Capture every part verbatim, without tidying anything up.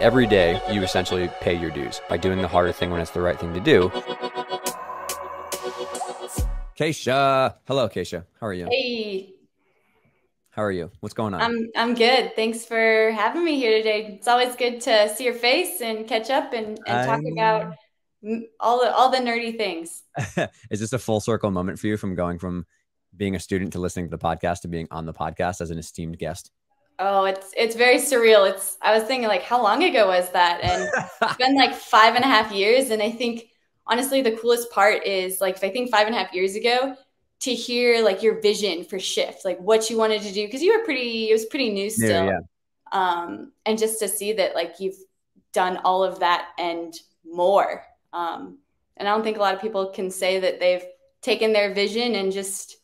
every day you essentially pay your dues by doing the harder thing when it's the right thing to do. Kaysha. Hello, Kaysha. How are you? Hey. How are you? What's going on? I'm I'm good. Thanks for having me here today. It's always good to see your face and catch up and, and talk I'm... about all the, all the nerdy things. Is this a full circle moment for you from going from being a student to listening to the podcast to being on the podcast as an esteemed guest? Oh, it's it's very surreal. It's I was thinking, like, how long ago was that? And it's been like five and a half years. And I think, honestly, the coolest part is, like, if I think five and a half years ago, to hear, like, your vision for Shift, like what you wanted to do, because you were pretty, it was pretty new still. Yeah, yeah. Um, and just to see that, like, you've done all of that and more. Um, and I don't think a lot of people can say that they've taken their vision and just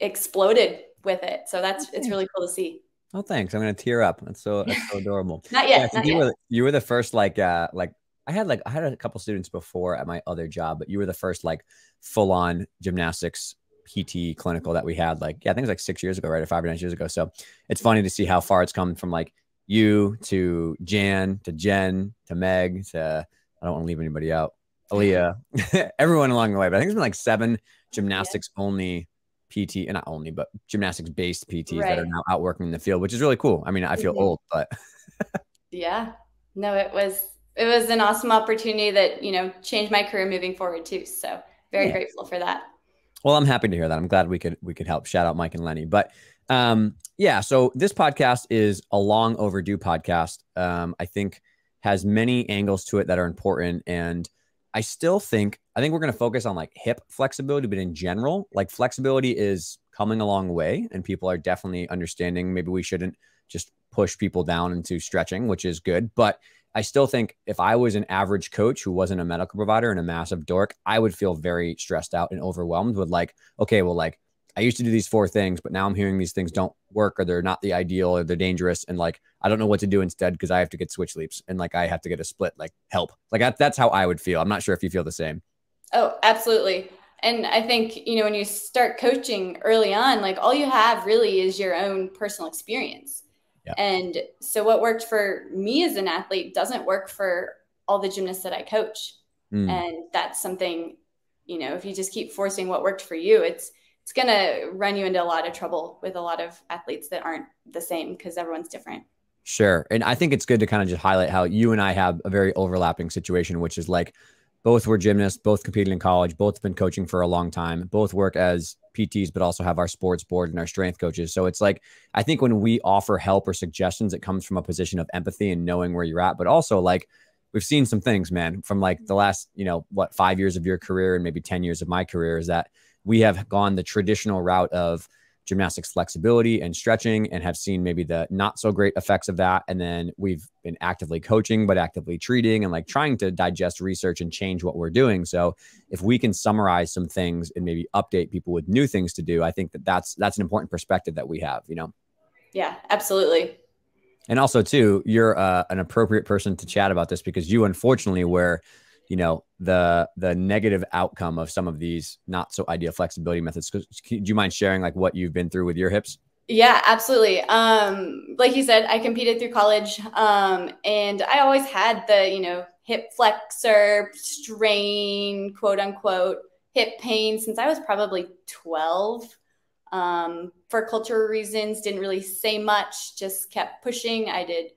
exploded with it. So that's, it's really cool to see. Oh, thanks. I'm going to tear up. That's so, that's so adorable. Not yet. Yeah, so not you, yet. Were, you were the first, like, uh, like I had, like, I had a couple students before at my other job, but you were the first, like, full on gymnastics P T clinical that we had, like, yeah, I think it was like six years ago, right? Or five or nine years ago. So it's funny to see how far it's come from, like, you to Jan, to Jen, to Meg, to, I don't want to leave anybody out, Aaliyah, everyone along the way. But I think it's been like seven gymnastics yeah. only P T, and not only, but gymnastics based P Ts right. that are now out working in the field, which is really cool. I mean, I feel mm-hmm. old, but yeah, no, it was, it was an awesome opportunity that, you know, changed my career moving forward too. So very yeah. grateful for that. Well, I'm happy to hear that. I'm glad we could, we could help. Shout out Mike and Lenny. But um, yeah, so this podcast is a long overdue podcast. Um, I think has many angles to it that are important. And I still think, I think we're going to focus on, like, hip flexibility, but in general, like, flexibility is coming a long way and people are definitely understanding. Maybe we shouldn't just push people down into stretching, which is good. But I still think if I was an average coach who wasn't a medical provider and a massive dork, I would feel very stressed out and overwhelmed with, like, okay, well, like, I used to do these four things, but now I'm hearing these things don't work, or they're not the ideal, or they're dangerous. And, like, I don't know what to do instead, because I have to get switch leaps and, like, I have to get a split, like, help. Like, I, that's how I would feel. I'm not sure if you feel the same. Oh, absolutely. And I think, you know, when you start coaching early on, like, all you have really is your own personal experience. Yeah. And so what worked for me as an athlete doesn't work for all the gymnasts that I coach. Mm. And that's something, you know, if you just keep forcing what worked for you, it's, it's going to run you into a lot of trouble with a lot of athletes that aren't the same, because everyone's different. Sure. And I think it's good to kind of just highlight how you and I have a very overlapping situation, which is, like, both were gymnasts, both competed in college, both have been coaching for a long time, both work as P Ts, but also have our sports board and our strength coaches. So it's like, I think when we offer help or suggestions, it comes from a position of empathy and knowing where you're at, but also, like, we've seen some things, man, from, like, the last, you know, what, five years of your career and maybe ten years of my career, is that we have gone the traditional route of gymnastics flexibility and stretching and have seen maybe the not so great effects of that. And then we've been actively coaching, but actively treating and, like, trying to digest research and change what we're doing. So if we can summarize some things and maybe update people with new things to do, I think that that's, that's an important perspective that we have, you know? Yeah, absolutely. And also too, you're uh, an appropriate person to chat about this, because you unfortunately were, you know, the, the negative outcome of some of these not so ideal flexibility methods. Do you mind sharing, like, what you've been through with your hips? Yeah, absolutely. Um, like you said, I competed through college. Um, and I always had the, you know, hip flexor strain, quote unquote, hip pain since I was probably twelve. Um, for cultural reasons, didn't really say much, just kept pushing. I did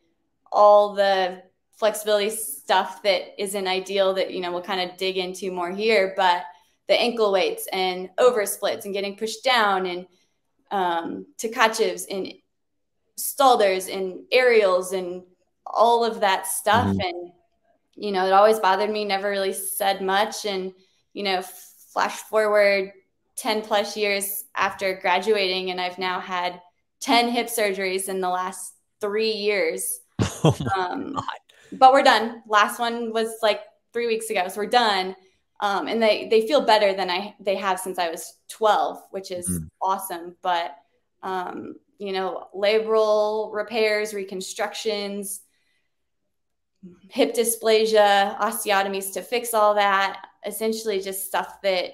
all the flexibility stuff that isn't ideal that, you know, we'll kind of dig into more here, but the ankle weights and over splits and getting pushed down and um, tacachevs and stalders and aerials and all of that stuff. Mm-hmm. And, you know, it always bothered me, never really said much. And, you know, flash forward ten plus years after graduating, and I've now had ten hip surgeries in the last three years. Oh my um, God. But we're done. Last one was like three weeks ago. So we're done. Um, and they, they feel better than I, they have since I was twelve, which is mm. awesome. But, um, you know, labral repairs, reconstructions, hip dysplasia, osteotomies to fix all that, essentially just stuff that,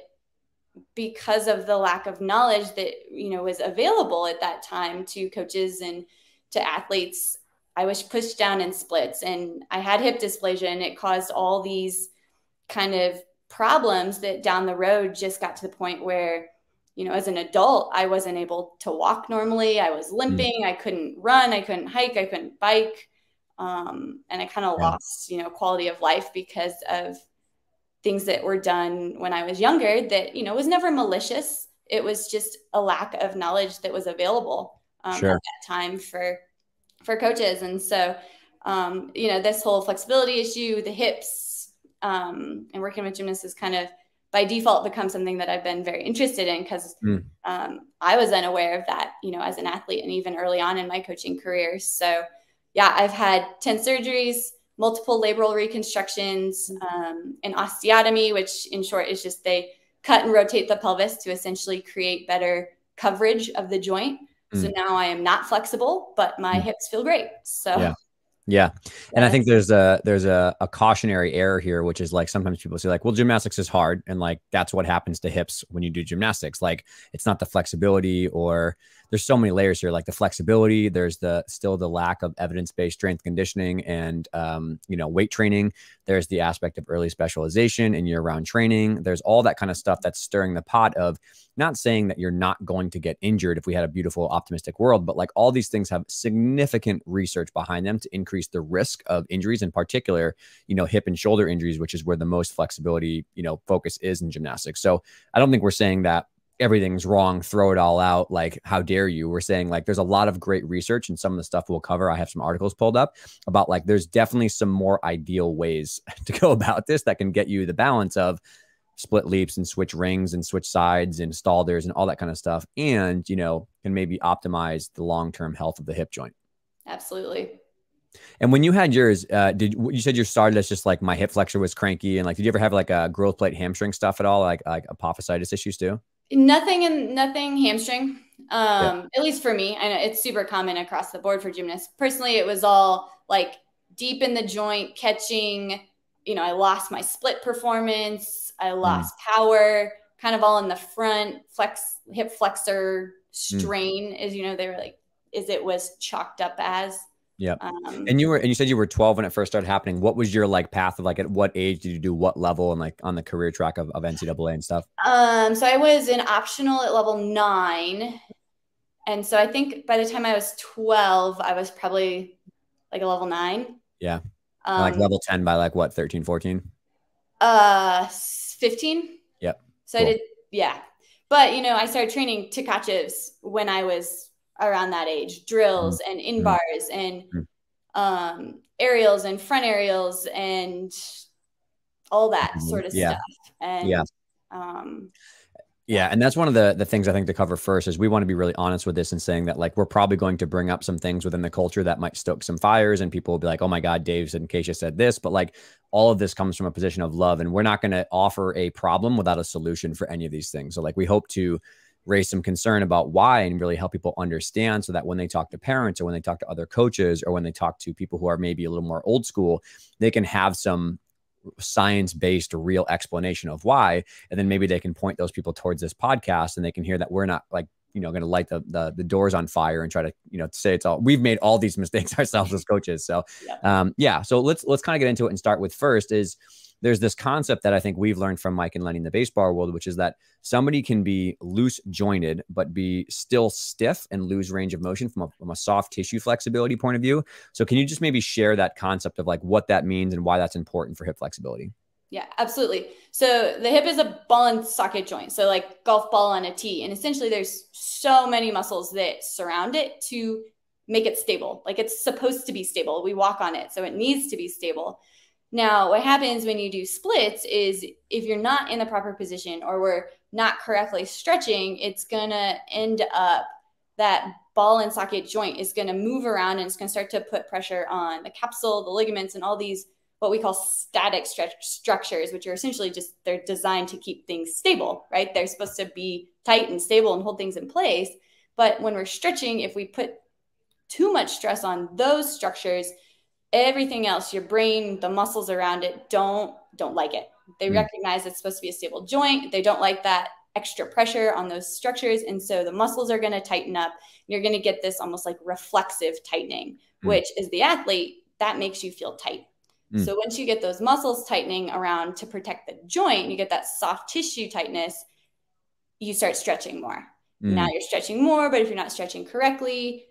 because of the lack of knowledge that, you know, was available at that time to coaches and to athletes, I was pushed down in splits and I had hip dysplasia, and it caused all these kind of problems that down the road just got to the point where, you know, as an adult, I wasn't able to walk normally. I was limping. Mm. I couldn't run. I couldn't hike. I couldn't bike. Um, and I kind of yeah. lost, you know, quality of life because of things that were done when I was younger that, you know, was never malicious. It was just a lack of knowledge that was available um, sure. at that time for, for coaches. And so, um, you know, this whole flexibility issue, the hips, um, and working with gymnasts is kind of by default become something that I've been very interested in because mm. um, I was unaware of that, you know, as an athlete and even early on in my coaching career. So yeah, I've had ten surgeries, multiple labral reconstructions, um, an osteotomy, which in short is just they cut and rotate the pelvis to essentially create better coverage of the joint. Mm. So now I am not flexible, but my mm. hips feel great. So yeah. Yeah. And yeah. I think there's a, there's a, a cautionary error here, which is like, sometimes people say like, well, gymnastics is hard. And like, that's what happens to hips when you do gymnastics. Like it's not the flexibility, or there's so many layers here, like the flexibility, there's the, still the lack of evidence-based strength conditioning and, um, you know, weight training. There's the aspect of early specialization and year-round training. There's all that kind of stuff that's stirring the pot of not saying that you're not going to get injured if we had a beautiful, optimistic world, but like all these things have significant research behind them to increase the risk of injuries, in particular, you know, hip and shoulder injuries, which is where the most flexibility, you know, focus is in gymnastics. So I don't think we're saying that everything's wrong, throw it all out. Like, how dare you? We're saying like, there's a lot of great research and some of the stuff we'll cover. I have some articles pulled up about like, there's definitely some more ideal ways to go about this that can get you the balance of split leaps and switch rings and switch sides and stalders and all that kind of stuff. And, you know, can maybe optimize the long-term health of the hip joint. Absolutely. And when you had yours, uh, did you said you started as just like my hip flexor was cranky. And like, did you ever have like a growth plate hamstring stuff at all? Like, like apophysitis issues too? Nothing and nothing hamstring, um, yeah. at least for me. I know it's super common across the board for gymnasts. Personally, it was all like deep in the joint catching, you know, I lost my split performance. I lost mm. power, kind of all in the front flex, hip flexor strain mm. is, you know, they were like, is it was chalked up as. Yeah. Um, and you were, and you said you were twelve when it first started happening. What was your like path of like, at what age did you do what level and like on the career track of, of N C double A and stuff? Um, so I was in optional at level nine. And so I think by the time I was twelve, I was probably like a level nine. Yeah. Um, like level ten by like what? thirteen, fourteen? Uh, fifteen. Yep. So cool. I did. Yeah. But you know, I started training Tikachevs when I was around that age, drills and in bars and um, aerials and front aerials and all that sort of yeah. stuff. And, yeah. Um, yeah. And that's one of the, the things I think to cover first is we want to be really honest with this and saying that like, we're probably going to bring up some things within the culture that might stoke some fires and people will be like, oh my God, Dave and Kaysha said this, but like all of this comes from a position of love and we're not going to offer a problem without a solution for any of these things. So like we hope to raise some concern about why and really help people understand so that when they talk to parents or when they talk to other coaches or when they talk to people who are maybe a little more old school, they can have some science-based real explanation of why. And then maybe they can point those people towards this podcast and they can hear that we're not like, you know, going to light the, the, the doors on fire and try to, you know, say it's all, we've made all these mistakes ourselves as coaches. So yeah. Um, yeah. So let's, let's kind of get into it and start with first is, there's this concept that I think we've learned from Mike and Lenny in the baseball world, which is that somebody can be loose jointed, but be still stiff and lose range of motion from a, from a soft tissue flexibility point of view. So can you just maybe share that concept of like what that means and why that's important for hip flexibility? Yeah, absolutely. So the hip is a ball and socket joint. So like golf ball on a tee. And essentially there's so many muscles that surround it to make it stable. Like it's supposed to be stable. We walk on it. So it needs to be stable. Now, what happens when you do splits is if you're not in the proper position or we're not correctly stretching, it's going to end up that ball and socket joint is going to move around and it's going to start to put pressure on the capsule, the ligaments, and all these what we call static stretch structures, which are essentially just they're designed to keep things stable, right? They're supposed to be tight and stable and hold things in place. But when we're stretching, if we put too much stress on those structures, everything else, your brain, the muscles around it, don't, don't like it. They mm. recognize it's supposed to be a stable joint. They don't like that. extra pressure on those structures. And so the muscles are going to tighten up. You're going to get this almost like reflexive tightening, mm. which is the athlete that makes you feel tight. Mm. So once you get those muscles tightening around to protect the joint, you get that soft tissue tightness, you start stretching more. Mm. Now you're stretching more, but if you're not stretching correctly,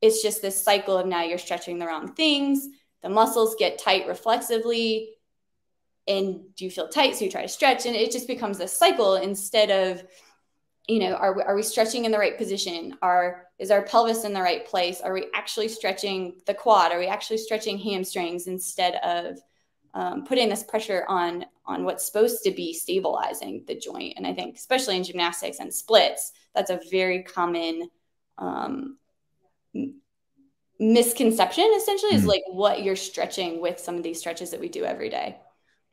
it's just this cycle of now you're stretching the wrong things. The muscles get tight reflexively and you feel tight. So you try to stretch and it just becomes a cycle instead of, you know, are we, are we stretching in the right position? Are, is our pelvis in the right place? Are we actually stretching the quad? Are we actually stretching hamstrings instead of um, putting this pressure on, on what's supposed to be stabilizing the joint? And I think especially in gymnastics and splits, that's a very common um, misconception essentially, is mm. like what you're stretching with some of these stretches that we do every day.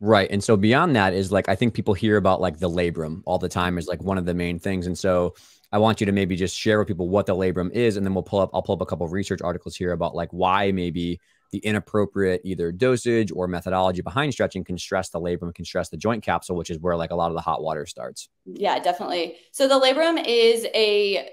Right. And so beyond that is like, I think people hear about like the labrum all the time is like one of the main things. And so I want you to maybe just share with people what the labrum is, and then we'll pull up, I'll pull up a couple of research articles here about like why maybe the inappropriate either dosage or methodology behind stretching can stress the labrum, can stress the joint capsule, which is where like a lot of the hot water starts. Yeah, definitely. So the labrum is a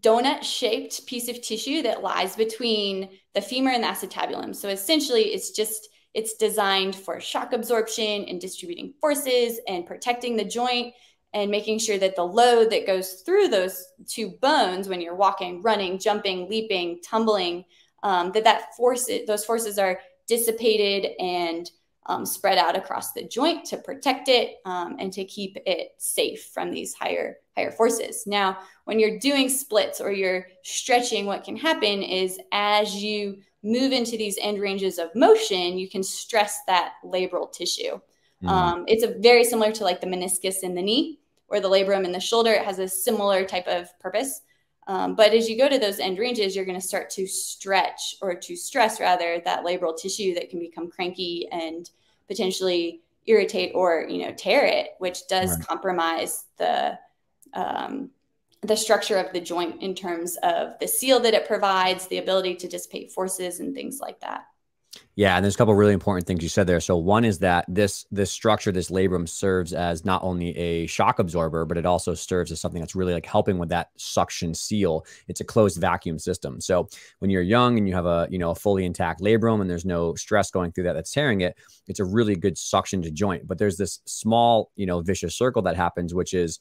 donut shaped piece of tissue that lies between the femur and the acetabulum. So essentially it's just, it's designed for shock absorption and distributing forces and protecting the joint and making sure that the load that goes through those two bones when you're walking, running, jumping, leaping, tumbling, um, that that force, those forces are dissipated and um, spread out across the joint to protect it um, and to keep it safe from these higher higher forces. Now, when you're doing splits or you're stretching, what can happen is as you move into these end ranges of motion, you can stress that labral tissue. Mm-hmm. Um, it's a very similar to like the meniscus in the knee or the labrum in the shoulder. It has a similar type of purpose. Um, but as you go to those end ranges, you're going to start to stretch or to stress rather that labral tissue that can become cranky and potentially irritate or, you know, tear it, which does right. compromise the, um, the structure of the joint in terms of the seal that it provides, the ability to dissipate forces and things like that. Yeah. And there's a couple of really important things you said there. So one is that this, this structure, this labrum serves as not only a shock absorber, but it also serves as something that's really like helping with that suction seal. It's a closed vacuum system. So when you're young and you have a, you know, a fully intact labrum and there's no stress going through that, that's tearing it, it's a really good suction to joint, but there's this small, you know, vicious circle that happens, which is,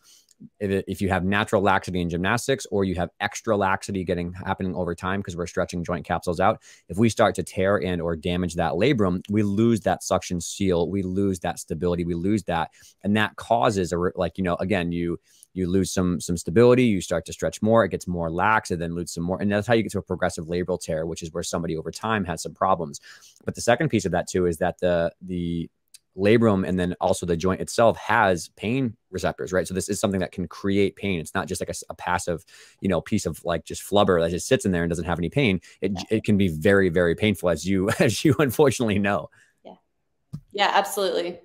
If, if you have natural laxity in gymnastics or you have extra laxity getting happening over time because we're stretching joint capsules out, if we start to tear and or damage that labrum, we lose that suction seal, we lose that stability, we lose that. And that causes, a like, you know, again, you you lose some some stability, you start to stretch more, it gets more lax, and then lose some more. And that's how you get to a progressive labral tear, which is where somebody over time has some problems. But the second piece of that too is that the the labrum and then also the joint itself has pain receptors, right? So this is something that can create pain. It's not just like a, a passive, you know, piece of like just flubber that just sits in there and doesn't have any pain. It, yeah. it can be very, very painful, as you, as you unfortunately know. Yeah. Yeah, absolutely.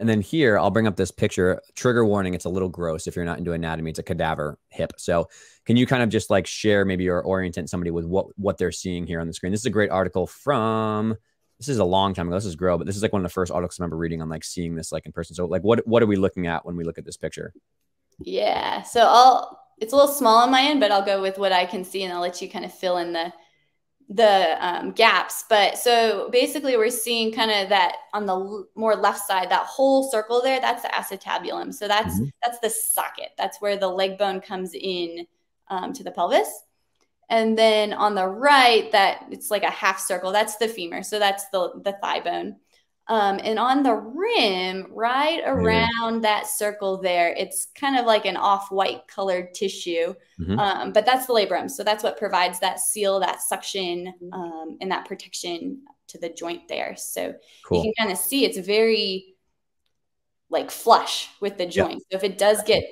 And then here, I'll bring up this picture. Trigger warning, it's a little gross if you're not into anatomy. It's a cadaver hip. So can you kind of just like share maybe or orientate somebody with what, what they're seeing here on the screen? This is a great article from... This is a long time ago. This is Grill, but this is like one of the first articles I remember reading on like seeing this like in person. So like, what, what are we looking at when we look at this picture? Yeah. So I'll, it's a little small on my end, but I'll go with what I can see and I'll let you kind of fill in the, the um, gaps. But so basically we're seeing kind of that on the more left side, that whole circle there, that's the acetabulum. So that's, mm-hmm. that's the socket. That's where the leg bone comes in um, to the pelvis. And then on the right, that it's like a half circle. That's the femur. So that's the, the thigh bone. Um, and on the rim, right around mm. that circle there, it's kind of like an off-white colored tissue. Mm-hmm. um, but that's the labrum. So that's what provides that seal, that suction, um, and that protection to the joint there. So cool. You can kind of see it's very like flush with the joint. Yep. So if it does get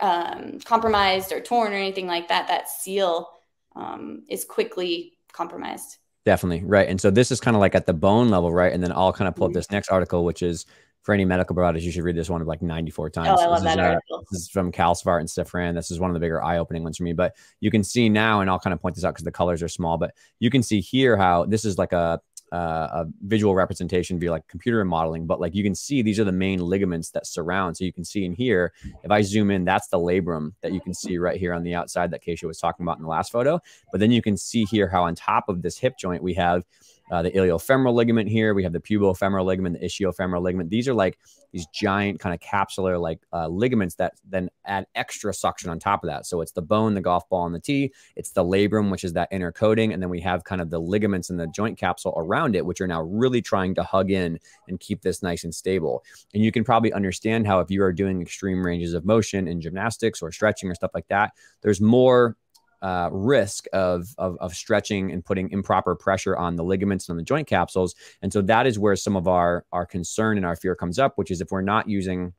Um, compromised or torn or anything like that, that seal um, is quickly compromised. Definitely. Right. And so this is kind of like at the bone level. Right. And then I'll kind of pull up this next article, which is for any medical providers, you should read this one like ninety-four times. Oh, I love this that is, article. Uh, this is from Calsvart and Cefran. This is one of the bigger eye-opening ones for me, but you can see now, and I'll kind of point this out because the colors are small, but you can see here how this is like a, uh, a visual representation via like computer modeling, but like you can see these are the main ligaments that surround. So you can see in here, if I zoom in, that's the labrum that you can see right here on the outside that Kaysha was talking about in the last photo. But then you can see here how on top of this hip joint, we have uh, the iliofemoral ligament here. We have the pubofemoral ligament, the ischiofemoral ligament. These are like these giant kind of capsular like uh, ligaments that then add extra suction on top of that. So it's the bone, the golf ball, and the tee. It's the labrum, which is that inner coating. And then we have kind of the ligaments and the joint capsule around it, which are now really trying to hug in and keep this nice and stable. And you can probably understand how if you are doing extreme ranges of motion in gymnastics or stretching or stuff like that, there's more Uh, risk of, of, of stretching and putting improper pressure on the ligaments and on the joint capsules. And so that is where some of our, our concern and our fear comes up, which is if we're not using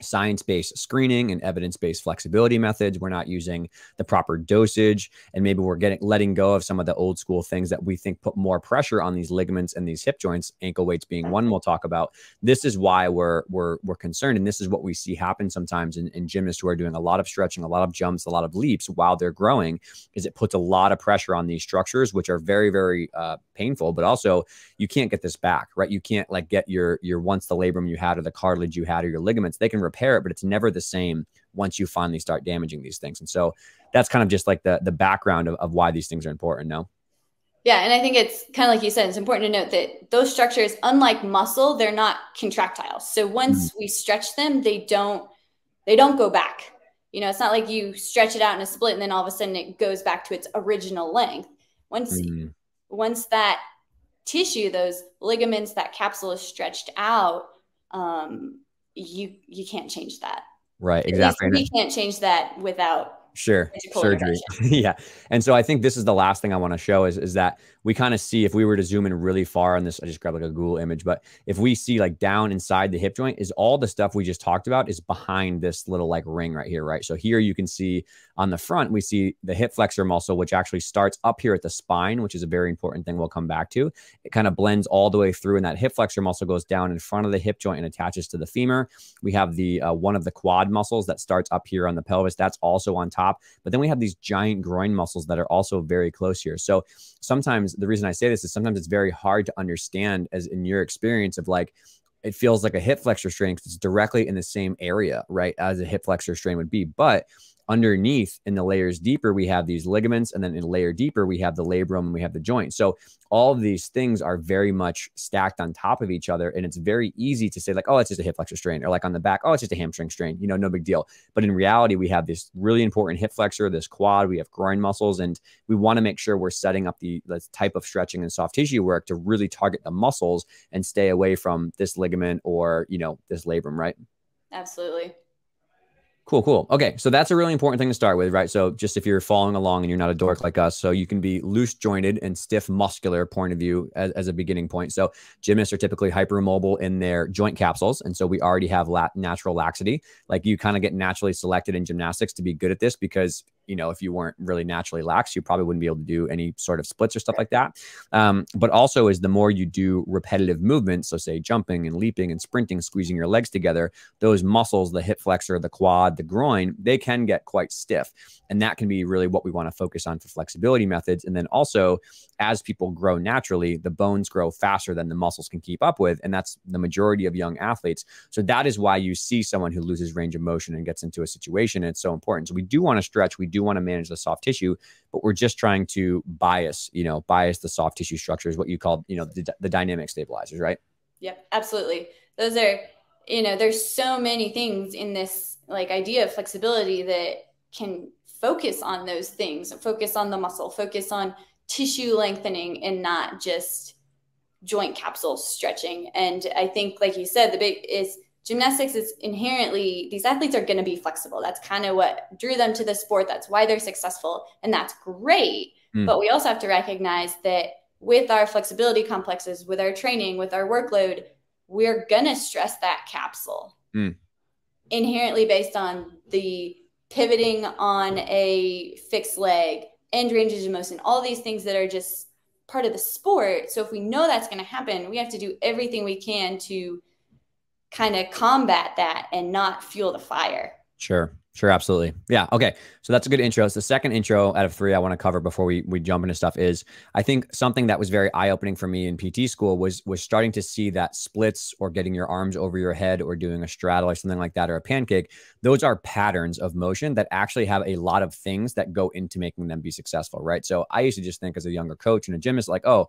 science-based screening and evidence-based flexibility methods, we're not using the proper dosage, and maybe we're getting letting go of some of the old school things that we think put more pressure on these ligaments and these hip joints, ankle weights being one we'll talk about. This is why we're we're, we're concerned, and this is what we see happen sometimes in, in gymnasts who are doing a lot of stretching, a lot of jumps, a lot of leaps while they're growing, is it puts a lot of pressure on these structures, which are very, very uh, painful, but also you can't get this back, right? You can't like get your, your once the labrum you had or the cartilage you had or your ligaments, they can repair it, but it's never the same once you finally start damaging these things. And so that's kind of just like the, the background of, of why these things are important. No? Yeah. And I think it's kind of like you said, it's important to note that those structures, unlike muscle, they're not contractile. So once mm-hmm. we stretch them, they don't, they don't go back. You know, it's not like you stretch it out in a split and then all of a sudden it goes back to its original length. Once, mm-hmm. once that tissue, those ligaments, that capsule is stretched out, um, you you can't change that. Right, exactly. You can't change that without sure surgery. Yeah. And so I think this is the last thing I want to show is, is that we kind of see, if we were to zoom in really far on this, I just grabbed like a Google image, but if we see like down inside the hip joint is all the stuff we just talked about is behind this little like ring right here, right? So here you can see on the front, we see the hip flexor muscle, which actually starts up here at the spine, which is a very important thing we'll come back to. It kind of blends all the way through, and that hip flexor muscle goes down in front of the hip joint and attaches to the femur. We have the uh, one of the quad muscles that starts up here on the pelvis. That's also on top. But then we have these giant groin muscles that are also very close here. So sometimes the reason I say this is sometimes it's very hard to understand, as in your experience of like, it feels like a hip flexor strain because it's directly in the same area, right, as a hip flexor strain would be. But underneath in the layers deeper, we have these ligaments. And then in layer deeper, we have the labrum and we have the joint. So all of these things are very much stacked on top of each other. And it's very easy to say like, oh, it's just a hip flexor strain, or like on the back, oh, it's just a hamstring strain, you know, no big deal. But in reality, we have this really important hip flexor, this quad, we have groin muscles, and we want to make sure we're setting up the, the type of stretching and soft tissue work to really target the muscles and stay away from this ligament or, you know, this labrum, right? Absolutely. Cool, cool. Okay. So that's a really important thing to start with, right? So just if you're following along and you're not a dork like us, so you can be loose jointed and stiff muscular point of view as, as a beginning point. So gymnasts are typically hypermobile in their joint capsules. And so we already have la natural laxity. Like you kind of get naturally selected in gymnastics to be good at this because, you know, if you weren't really naturally lax, you probably wouldn't be able to do any sort of splits or stuff like that. Um, but also is the more you do repetitive movements, so say jumping and leaping and sprinting, squeezing your legs together, those muscles, the hip flexor, the quad, the groin, they can get quite stiff. And that can be really what we want to focus on for flexibility methods. And then also as people grow naturally, the bones grow faster than the muscles can keep up with. And that's the majority of young athletes. So that is why you see someone who loses range of motion and gets into a situation. And it's so important. So we do want to stretch. We do want to manage the soft tissue, but we're just trying to bias, you know, bias the soft tissue structures, what you call, you know, the, the dynamic stabilizers, right? Yep, absolutely. Those are, you know, there's so many things in this like idea of flexibility that can focus on those things, focus on the muscle, focus on tissue lengthening and not just joint capsule stretching. And I think, like you said, the big is gymnastics is inherently, these athletes are going to be flexible. That's kind of what drew them to the sport. That's why they're successful. And that's great. Mm. But we also have to recognize that with our flexibility complexes, with our training, with our workload, we're going to stress that capsule mm. inherently based on the pivoting on a fixed leg, end ranges of motion, all these things that are just part of the sport. So if we know that's going to happen, we have to do everything we can to kind of combat that and not fuel the fire. Sure. Sure, absolutely. Yeah. Okay. So that's a good intro. It's the second intro out of three I want to cover before we, we jump into stuff is I think something that was very eye-opening for me in P T school was, was starting to see that splits or getting your arms over your head or doing a straddle or something like that, or a pancake. Those are patterns of motion that actually have a lot of things that go into making them be successful. Right. So I used to just think as a younger coach and a gymnast, like, oh,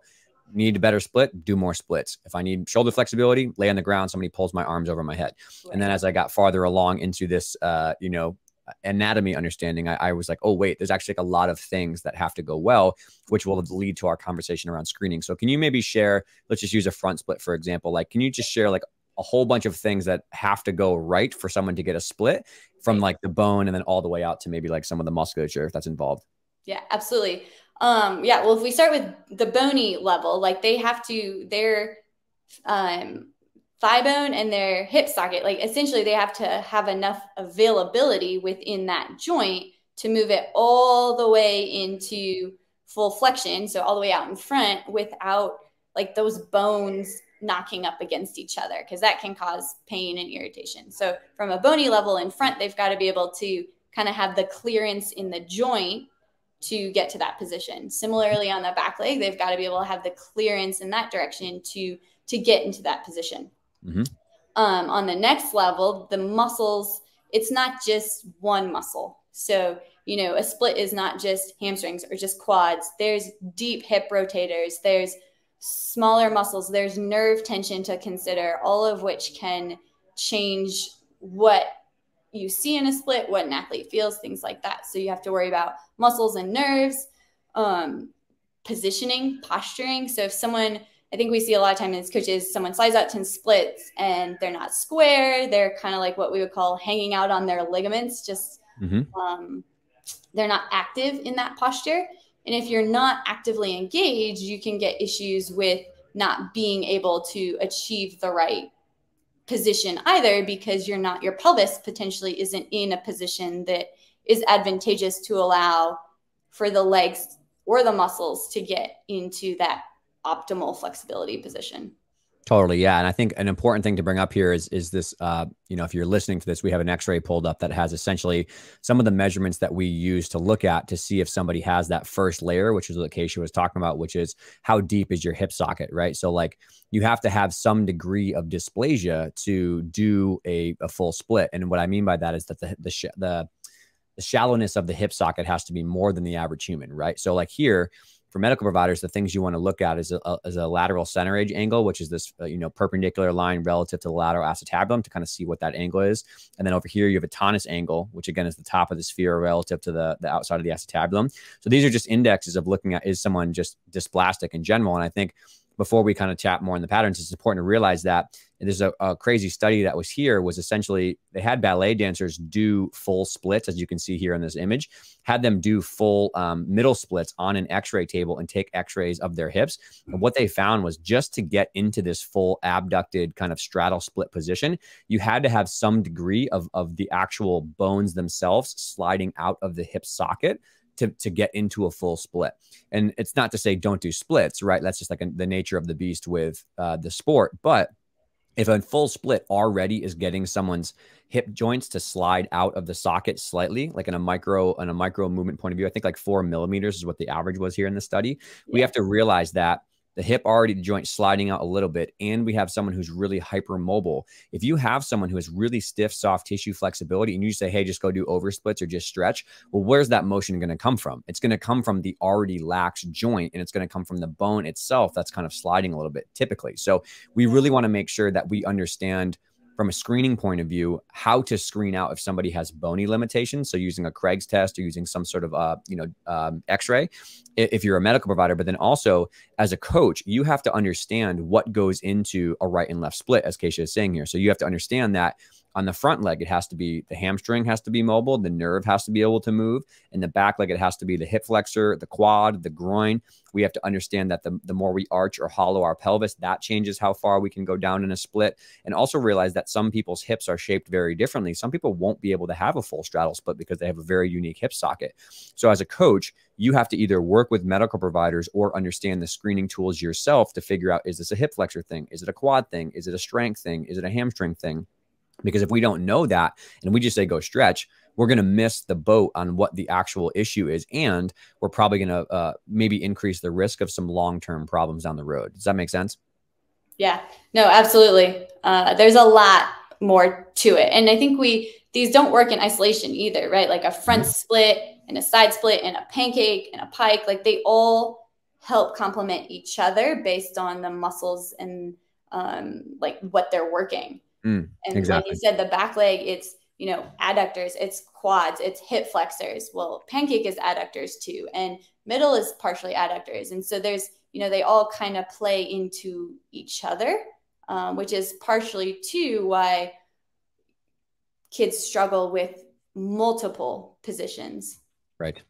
need a better split, do more splits. If I need shoulder flexibility, lay on the ground, somebody pulls my arms over my head. Right. And then as I got farther along into this, uh, you know, anatomy understanding, I, I was like, oh, wait, there's actually like a lot of things that have to go well, which will lead to our conversation around screening. So can you maybe share, let's just use a front split, for example, like, can you just share like a whole bunch of things that have to go right for someone to get a split from like the bone and then all the way out to maybe like some of the musculature if that's involved? Yeah, absolutely. Um, yeah. Well, if we start with the bony level, like they have to, their, um, thigh bone and their hip socket, like essentially they have to have enough availability within that joint to move it all the way into full flexion. So all the way out in front without like those bones knocking up against each other. 'Cause that can cause pain and irritation. So from a bony level in front, they've got to be able to kind of have the clearance in the joint to get to that position. Similarly, on the back leg, they've got to be able to have the clearance in that direction to, to get into that position. Mm-hmm. Um, on the next level, the muscles, it's not just one muscle. So, you know, a split is not just hamstrings or just quads. There's deep hip rotators. There's smaller muscles. There's nerve tension to consider, all of which can change what you see in a split, what an athlete feels, things like that. So you have to worry about muscles and nerves, um, positioning, posturing. So if someone, I think we see a lot of time as coaches, someone slides out ten splits and they're not square. They're kind of like what we would call hanging out on their ligaments. Just, mm-hmm. um, they're not active in that posture. And if you're not actively engaged, you can get issues with not being able to achieve the right position either, because you're not, your pelvis potentially isn't in a position that is advantageous to allow for the legs or the muscles to get into that optimal flexibility position. Totally. Yeah. And I think an important thing to bring up here is, is this, uh, you know, if you're listening to this, we have an x-ray pulled up that has essentially some of the measurements that we use to look at to see if somebody has that first layer, which is what Kaysha was talking about, which is how deep is your hip socket, right? So like you have to have some degree of dysplasia to do a, a full split. And what I mean by that is that the, the, sh the, the shallowness of the hip socket has to be more than the average human, right? So like here, for medical providers, the things you want to look at is a, is a lateral center edge angle, which is this, uh, you know, perpendicular line relative to the lateral acetabulum to kind of see what that angle is. And then over here, you have a tonus angle, which again is the top of the sphere relative to the, the outside of the acetabulum. So these are just indexes of looking at, is someone just dysplastic in general? And I think before we kind of chat more in the patterns, it's important to realize that there's a, a crazy study that was here was essentially they had ballet dancers do full splits, as you can see here in this image, had them do full um, middle splits on an x-ray table and take x-rays of their hips. And what they found was just to get into this full abducted kind of straddle split position, you had to have some degree of, of the actual bones themselves sliding out of the hip socket to, to get into a full split. And it's not to say don't do splits, right? That's just like a, the nature of the beast with uh, the sport. But if a full split already is getting someone's hip joints to slide out of the socket slightly, like in a micro, in a micro movement point of view, I think like four millimeters is what the average was here in the study. Yeah. We have to realize that the hip already joint sliding out a little bit, and we have someone who's really hypermobile. If you have someone who has really stiff, soft tissue flexibility and you say, hey, just go do oversplits or just stretch, well, where's that motion going to come from? It's going to come from the already lax joint, and it's going to come from the bone itself that's kind of sliding a little bit typically. So we really want to make sure that we understand from a screening point of view, how to screen out if somebody has bony limitations. So using a Craig's test or using some sort of, uh, you know, um, x-ray if you're a medical provider, but then also as a coach, you have to understand what goes into a right and left split, as Kaysha is saying here. So you have to understand that on the front leg, it has to be, the hamstring has to be mobile, the nerve has to be able to move, and the back leg, it has to be the hip flexor, the quad, the groin. We have to understand that the, the more we arch or hollow our pelvis, that changes how far we can go down in a split. And also realize that some people's hips are shaped very differently. Some people won't be able to have a full straddle split because they have a very unique hip socket. So as a coach, you have to either work with medical providers or understand the screening tools yourself to figure out, is this a hip flexor thing? Is it a quad thing? Is it a strength thing? Is it a hamstring thing? Because if we don't know that and we just say, go stretch, we're going to miss the boat on what the actual issue is. And we're probably going to uh, maybe increase the risk of some long-term problems down the road. Does that make sense? Yeah, no, absolutely. Uh, there's a lot more to it. And I think we, these don't work in isolation either, right? Like a front mm-hmm. split and a side split and a pancake and a pike, like they all help complement each other based on the muscles and um, like what they're working. Mm, and exactly. Like you said, the back leg, it's, you know, adductors, it's quads, it's hip flexors. Well, pancake is adductors too. And middle is partially adductors. And so there's, you know, they all kind of play into each other, um, which is partially too why kids struggle with multiple positions. Right.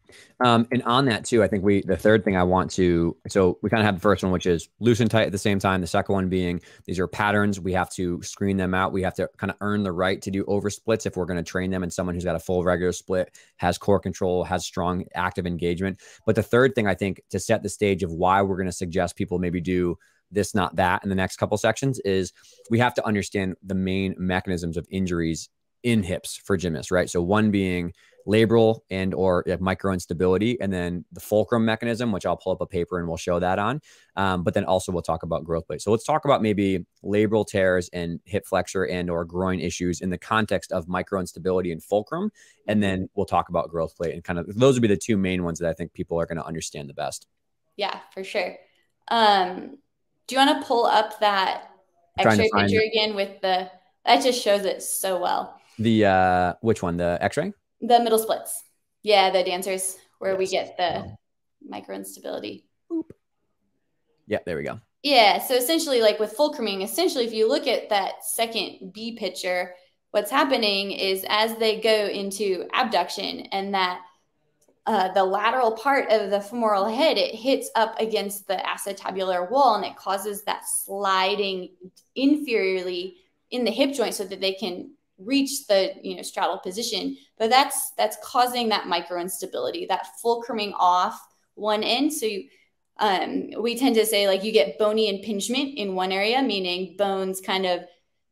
Um, and on that too, I think we, the third thing I want to, so we kind of have the first one, which is loose and tight at the same time. The second one being, these are patterns. We have to screen them out. We have to kind of earn the right to do over splits if we're going to train them. And someone who's got a full regular split has core control, has strong active engagement. But the third thing I think to set the stage of why we're going to suggest people maybe do this, not that in the next couple sections is we have to understand the main mechanisms of injuries in hips for gymnasts, right? So one being labral and or micro instability, and then the fulcrum mechanism, which I'll pull up a paper and we'll show that on. Um, but then also we'll talk about growth plate. So let's talk about maybe labral tears and hip flexor and or groin issues in the context of micro instability and fulcrum. And then we'll talk about growth plate and kind of, those would be the two main ones that I think people are going to understand the best. Yeah, for sure. Um, do you want to pull up that X-ray picture again with the, that just shows it so well. The, uh, which one, the X-ray? The middle splits. Yeah, the dancers where yes. we get the oh. micro instability. Boop. Yeah, there we go. Yeah, so essentially like with fulcruming, essentially if you look at that second B picture, what's happening is as they go into abduction and that uh, the lateral part of the femoral head, it hits up against the acetabular wall and it causes that sliding inferiorly in the hip joint so that they can reach the, you know, straddle position, but that's, that's causing that micro instability, that fulcruming off one end. So you, um, we tend to say like you get bony impingement in one area, meaning bones kind of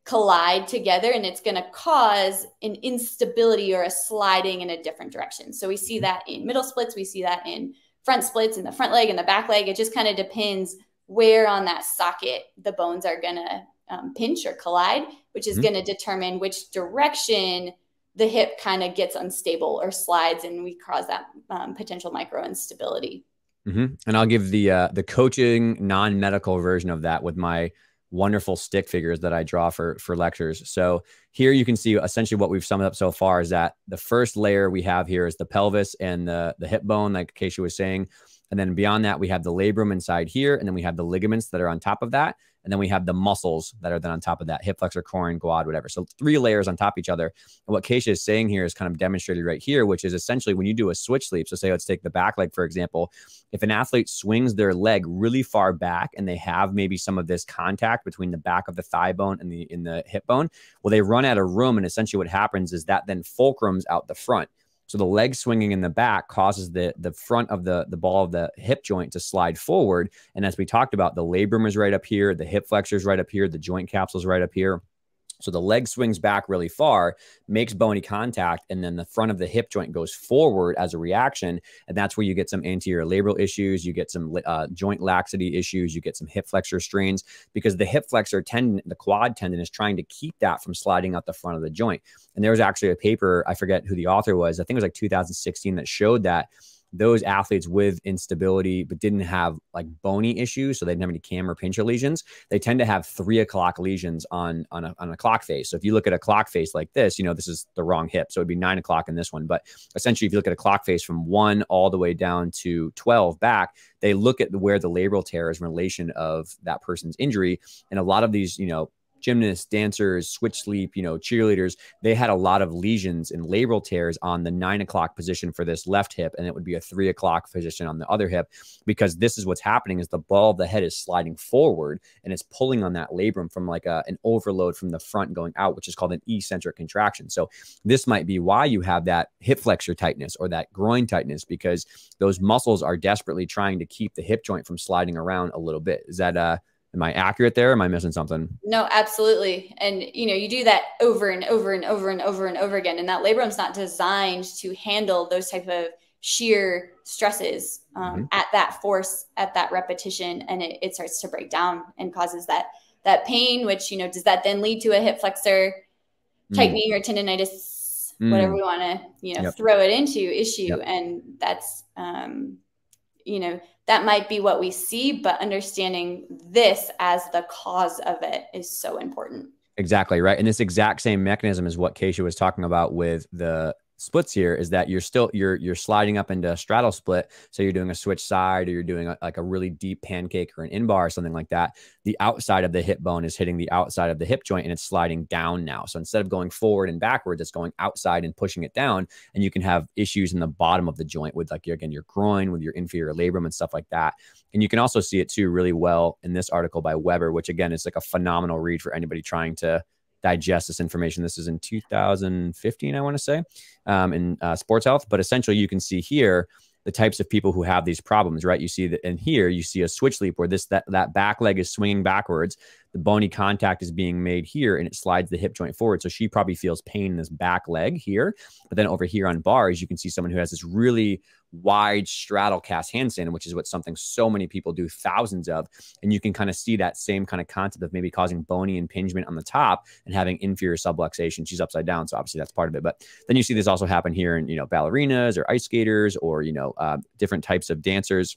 collide together and it's going to cause an instability or a sliding in a different direction. So we see that in middle splits, we see that in front splits in the front leg and the back leg. It just kind of depends where on that socket the bones are going to Um, pinch or collide, which is mm-hmm. going to determine which direction the hip kind of gets unstable or slides, and we cause that um, potential micro instability. Mm-hmm. And I'll give the uh, the coaching non-medical version of that with my wonderful stick figures that I draw for for lectures. So here you can see essentially what we've summed up so far is that the first layer we have here is the pelvis and the the hip bone, like Kaysha was saying. And then beyond that, we have the labrum inside here. And then we have the ligaments that are on top of that. And then we have the muscles that are then on top of that, hip flexor, groin, quad, whatever. So three layers on top of each other. And what Kaysha is saying here is kind of demonstrated right here, which is essentially when you do a switch leap. So say, let's take the back leg, for example. If an athlete swings their leg really far back and they have maybe some of this contact between the back of the thigh bone and the in the hip bone, well, they run out of room. And essentially what happens is that then fulcrums out the front. So the leg swinging in the back causes the, the front of the, the ball of the hip joint to slide forward. And as we talked about, the labrum is right up here, the hip flexor is right up here, the joint capsule is right up here. So the leg swings back really far, makes bony contact, and then the front of the hip joint goes forward as a reaction. And that's where you get some anterior labral issues, you get some uh, joint laxity issues, you get some hip flexor strains, because the hip flexor tendon, the quad tendon, is trying to keep that from sliding out the front of the joint. And there was actually a paper, I forget who the author was, I think it was like two thousand sixteen, that showed that those athletes with instability, but didn't have like bony issues, so they didn't have any cam or pincher lesions, they tend to have three o'clock lesions on, on, a, on a clock face. So if you look at a clock face like this, you know, this is the wrong hip. So it'd be nine o'clock in this one. But essentially, if you look at a clock face from one all the way down to twelve back, they look at where the labral tear is in relation of that person's injury. And a lot of these, you know, gymnasts, dancers, switch leap, you know, cheerleaders, they had a lot of lesions and labral tears on the nine o'clock position for this left hip. And it would be a three o'clock position on the other hip, because this is what's happening is the ball of the head is sliding forward and it's pulling on that labrum from like a, an overload from the front going out, which is called an eccentric contraction. So this might be why you have that hip flexor tightness or that groin tightness, because those muscles are desperately trying to keep the hip joint from sliding around a little bit. Is that, uh, Am I accurate there? Or am I missing something? No, absolutely. And you know, you do that over and over and over and over and over again. And that labrum's not designed to handle those type of sheer stresses um, mm-hmm. at that force, at that repetition. And it, it starts to break down and causes that, that pain, which, you know, does that then lead to a hip flexor tightening mm. or tendonitis, mm. whatever we want to, you know, yep. throw it into issue. Yep. And that's, um, you know, that might be what we see, but understanding this as the cause of it is so important. Exactly. Right. And this exact same mechanism is what Kaysha was talking about with the splits here, is that you're still, you're, you're sliding up into a straddle split. So you're doing a switch side, or you're doing a, like a really deep pancake or an in bar or something like that. The outside of the hip bone is hitting the outside of the hip joint, and it's sliding down now. So instead of going forward and backwards, it's going outside and pushing it down. And you can have issues in the bottom of the joint with, like, your, again, your groin, with your inferior labrum and stuff like that. And you can also see it too really well in this article by Weber, which again is like a phenomenal read for anybody trying to digest this information. This is in two thousand fifteen, I want to say, um, in uh, Sports Health. But essentially, you can see here the types of people who have these problems, right? You see that in here, you see a switch leap where this that, that back leg is swinging backwards. The bony contact is being made here, and it slides the hip joint forward. So she probably feels pain in this back leg here. But then over here on bars, you can see someone who has this really wide straddle cast handstand, which is what something so many people do thousands of. And you can kind of see that same kind of concept of maybe causing bony impingement on the top and having inferior subluxation. She's upside down, so obviously that's part of it. But then you see this also happen here in, you know, ballerinas or ice skaters or, you know, uh, different types of dancers.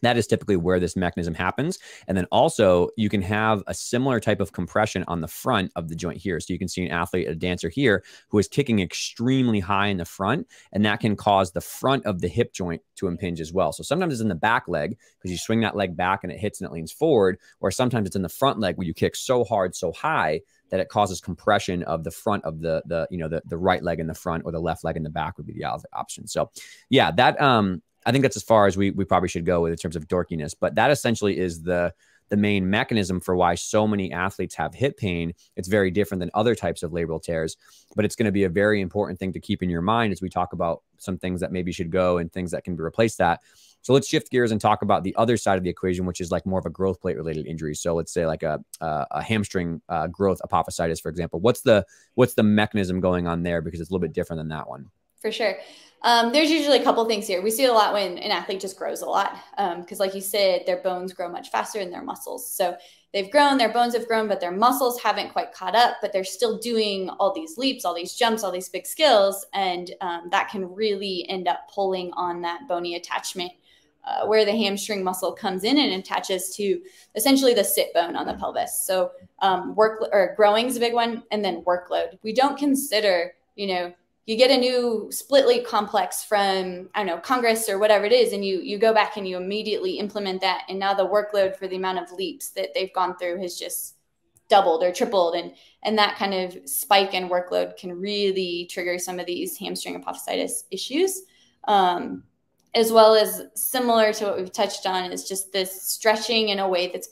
That is typically where this mechanism happens. And then also you can have a similar type of compression on the front of the joint here. So you can see an athlete, a dancer here, who is kicking extremely high in the front, and that can cause the front of the hip joint to impinge as well. So sometimes it's in the back leg because you swing that leg back and it hits and it leans forward, or sometimes it's in the front leg where you kick so hard, so high that it causes compression of the front of the, the you know, the, the right leg in the front, or the left leg in the back would be the other option. So yeah, that, um, I think that's as far as we, we probably should go with in terms of dorkiness, but that essentially is the, the main mechanism for why so many athletes have hip pain. It's very different than other types of labral tears, but it's going to be a very important thing to keep in your mind as we talk about some things that maybe should go and things that can replace that. So let's shift gears and talk about the other side of the equation, which is like more of a growth plate related injury. So let's say like a, a, a hamstring uh, growth apophysitis, for example. What's the, what's the mechanism going on there? Because it's a little bit different than that one. For sure. Um, there's usually a couple things here. We see it a lot when an athlete just grows a lot. Um, Cause like you said, their bones grow much faster than their muscles. So they've grown, their bones have grown, but their muscles haven't quite caught up, but they're still doing all these leaps, all these jumps, all these big skills. And um, that can really end up pulling on that bony attachment uh, where the hamstring muscle comes in and attaches to essentially the sit bone on the pelvis. So um, work or growing is a big one. And then workload. We don't consider, you know, you get a new split leap complex from, I don't know, Congress or whatever it is, and you you go back and you immediately implement that. And now the workload for the amount of leaps that they've gone through has just doubled or tripled. And, and that kind of spike in workload can really trigger some of these hamstring apophysitis issues, um, as well as similar to what we've touched on is just this stretching in a way that's,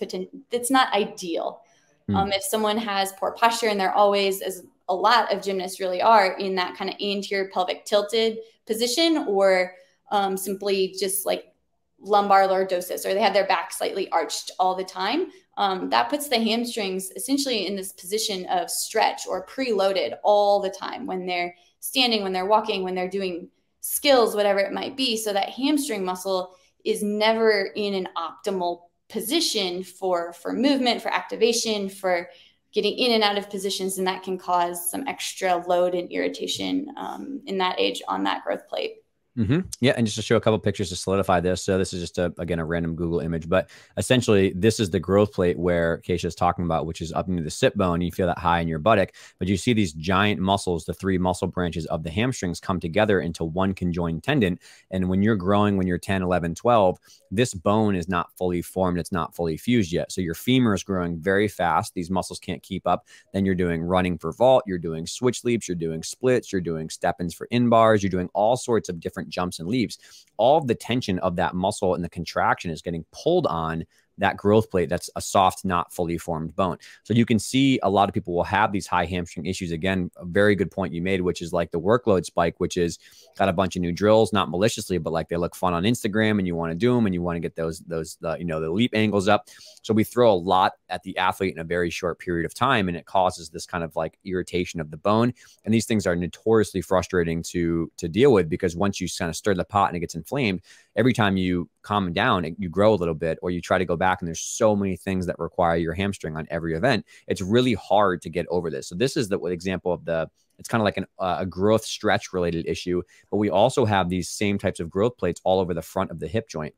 that's not ideal. Mm. Um, if someone has poor posture and they're always as a lot of gymnasts really are in that kind of anterior pelvic tilted position, or um, simply just like lumbar lordosis, or they have their back slightly arched all the time. Um, that puts the hamstrings essentially in this position of stretch or preloaded all the time when they're standing, when they're walking, when they're doing skills, whatever it might be. So that hamstring muscle is never in an optimal position for, for movement, for activation, for getting in and out of positions, and that can cause some extra load and irritation um, in that age on that growth plate. Mm-hmm. Yeah. And just to show a couple of pictures to solidify this. So this is just a, again, a random Google image, but essentially this is the growth plate where Kaysha is talking about, which is up into the sit bone. You feel that high in your buttock, but you see these giant muscles, the three muscle branches of the hamstrings come together into one conjoined tendon. And when you're growing, when you're ten, eleven, twelve, this bone is not fully formed. It's not fully fused yet. So your femur is growing very fast. These muscles can't keep up. Then you're doing running for vault. You're doing switch leaps. You're doing splits. You're doing step-ins for in bars. You're doing all sorts of different jumps and leaps. All of the tension of that muscle and the contraction is getting pulled on that growth plate that's a soft, not fully formed bone. So you can see a lot of people will have these high hamstring issues. Again, a very good point you made, which is like the workload spike, which is got a bunch of new drills, not maliciously, but like they look fun on Instagram and you want to do them and you want to get those, those uh, you know, the leap angles up. So we throw a lot at the athlete in a very short period of time, and it causes this kind of like irritation of the bone. And these things are notoriously frustrating to, to deal with, because once you kind of stir the pot and it gets inflamed, every time you calm down, you grow a little bit, or you try to go back, and there's so many things that require your hamstring on every event. It's really hard to get over this. So this is the example of the, it's kind of like an, uh, a growth stretch related issue, but we also have these same types of growth plates all over the front of the hip joint.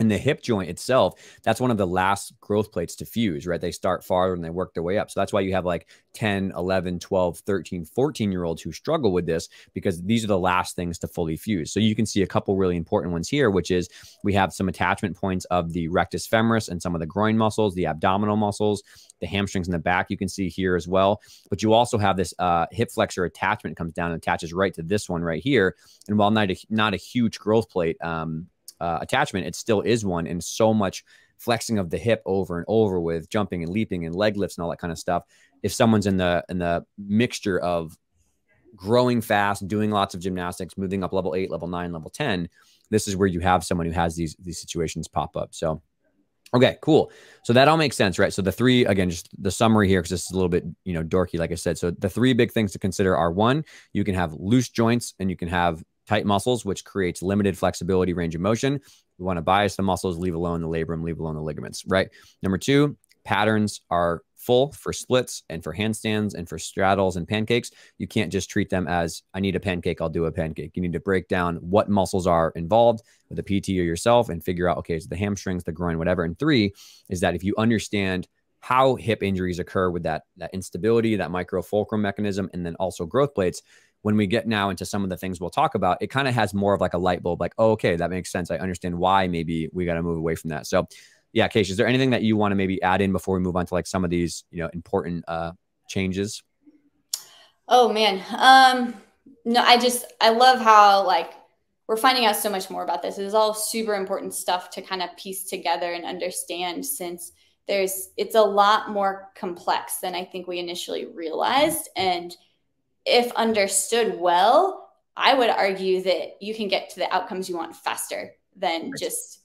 And the hip joint itself, that's one of the last growth plates to fuse, right? They start farther and they work their way up. So that's why you have like ten, eleven, twelve, thirteen, fourteen year olds who struggle with this, because these are the last things to fully fuse. So you can see a couple really important ones here, which is we have some attachment points of the rectus femoris and some of the groin muscles, the abdominal muscles, the hamstrings in the back you can see here as well. But you also have this uh, hip flexor attachment comes down and attaches right to this one right here. And while not a, not a huge growth plate, um, Uh, attachment, it still is one, and so much flexing of the hip over and over with jumping and leaping and leg lifts and all that kind of stuff. If someone's in the in the mixture of growing fast, doing lots of gymnastics, moving up level eight, level nine, level ten, this is where you have someone who has these these situations pop up. So, okay, cool. So that all makes sense, right? So the three, again, just the summary here, because this is a little bit, you know, dorky, like I said. So the three big things to consider are: one, you can have loose joints and you can have tight muscles, which creates limited flexibility, range of motion. We want to bias the muscles, leave alone the labrum, leave alone the ligaments, right? Number two, patterns are full for splits and for handstands and for straddles and pancakes. You can't just treat them as, I need a pancake, I'll do a pancake. You need to break down what muscles are involved with a P T or yourself and figure out, okay, it's the hamstrings, the groin, whatever. And three is that if you understand how hip injuries occur with that, that instability, that microfulcrum mechanism, and then also growth plates, when we get now into some of the things we'll talk about, it kind of has more of like a light bulb, like, oh, okay, that makes sense. I understand why maybe we got to move away from that. So yeah, Kaysha, is there anything that you want to maybe add in before we move on to like some of these, you know, important uh, changes? Oh man. Um, no, I just, I love how like we're finding out so much more about this. It is all super important stuff to kind of piece together and understand, since there's, it's a lot more complex than I think we initially realized. And if understood well, I would argue that you can get to the outcomes you want faster than just,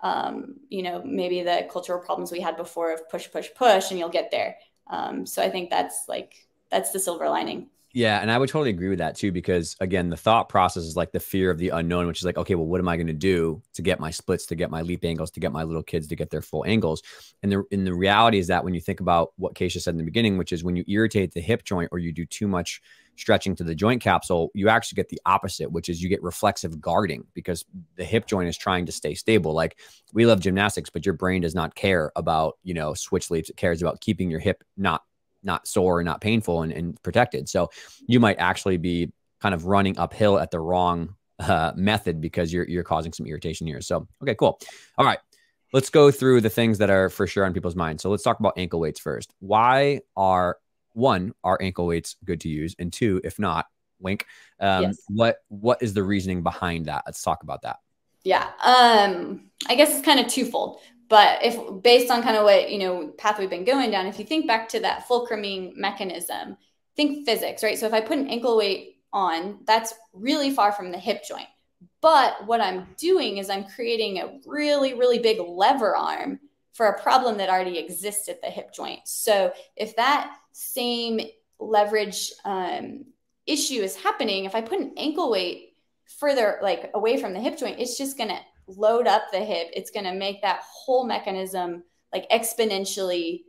um, you know, maybe the cultural problems we had before of push, push, push, and you'll get there. Um, so I think that's like, that's the silver lining. Yeah. And I would totally agree with that too, because again, the thought process is like the fear of the unknown, which is like, okay, well, what am I going to do to get my splits, to get my leap angles, to get my little kids, to get their full angles? And the, and the reality is that when you think about what Kaysha said in the beginning, which is when you irritate the hip joint or you do too much stretching to the joint capsule, you actually get the opposite, which is you get reflexive guarding, because the hip joint is trying to stay stable. Like, we love gymnastics, but your brain does not care about, you know, switch leaps. It cares about keeping your hip not not sore, not painful, and, and protected. So you might actually be kind of running uphill at the wrong uh, method, because you're, you're causing some irritation here. So, okay, cool. All right. Let's go through the things that are for sure on people's minds. So let's talk about ankle weights first. Why are, one, are ankle weights good to use? And two, if not, wink, um, yes. what, what is the reasoning behind that? Let's talk about that. Yeah. Um, I guess it's kind of twofold. But if based on kind of what, you know, path we've been going down, if you think back to that fulcruming mechanism, think physics, right? So if I put an ankle weight on, that's really far from the hip joint. But what I'm doing is I'm creating a really, really big lever arm for a problem that already exists at the hip joint. So if that same leverage um, issue is happening, if I put an ankle weight further, like away from the hip joint, it's just going to load up the hip. It's going to make that whole mechanism like exponentially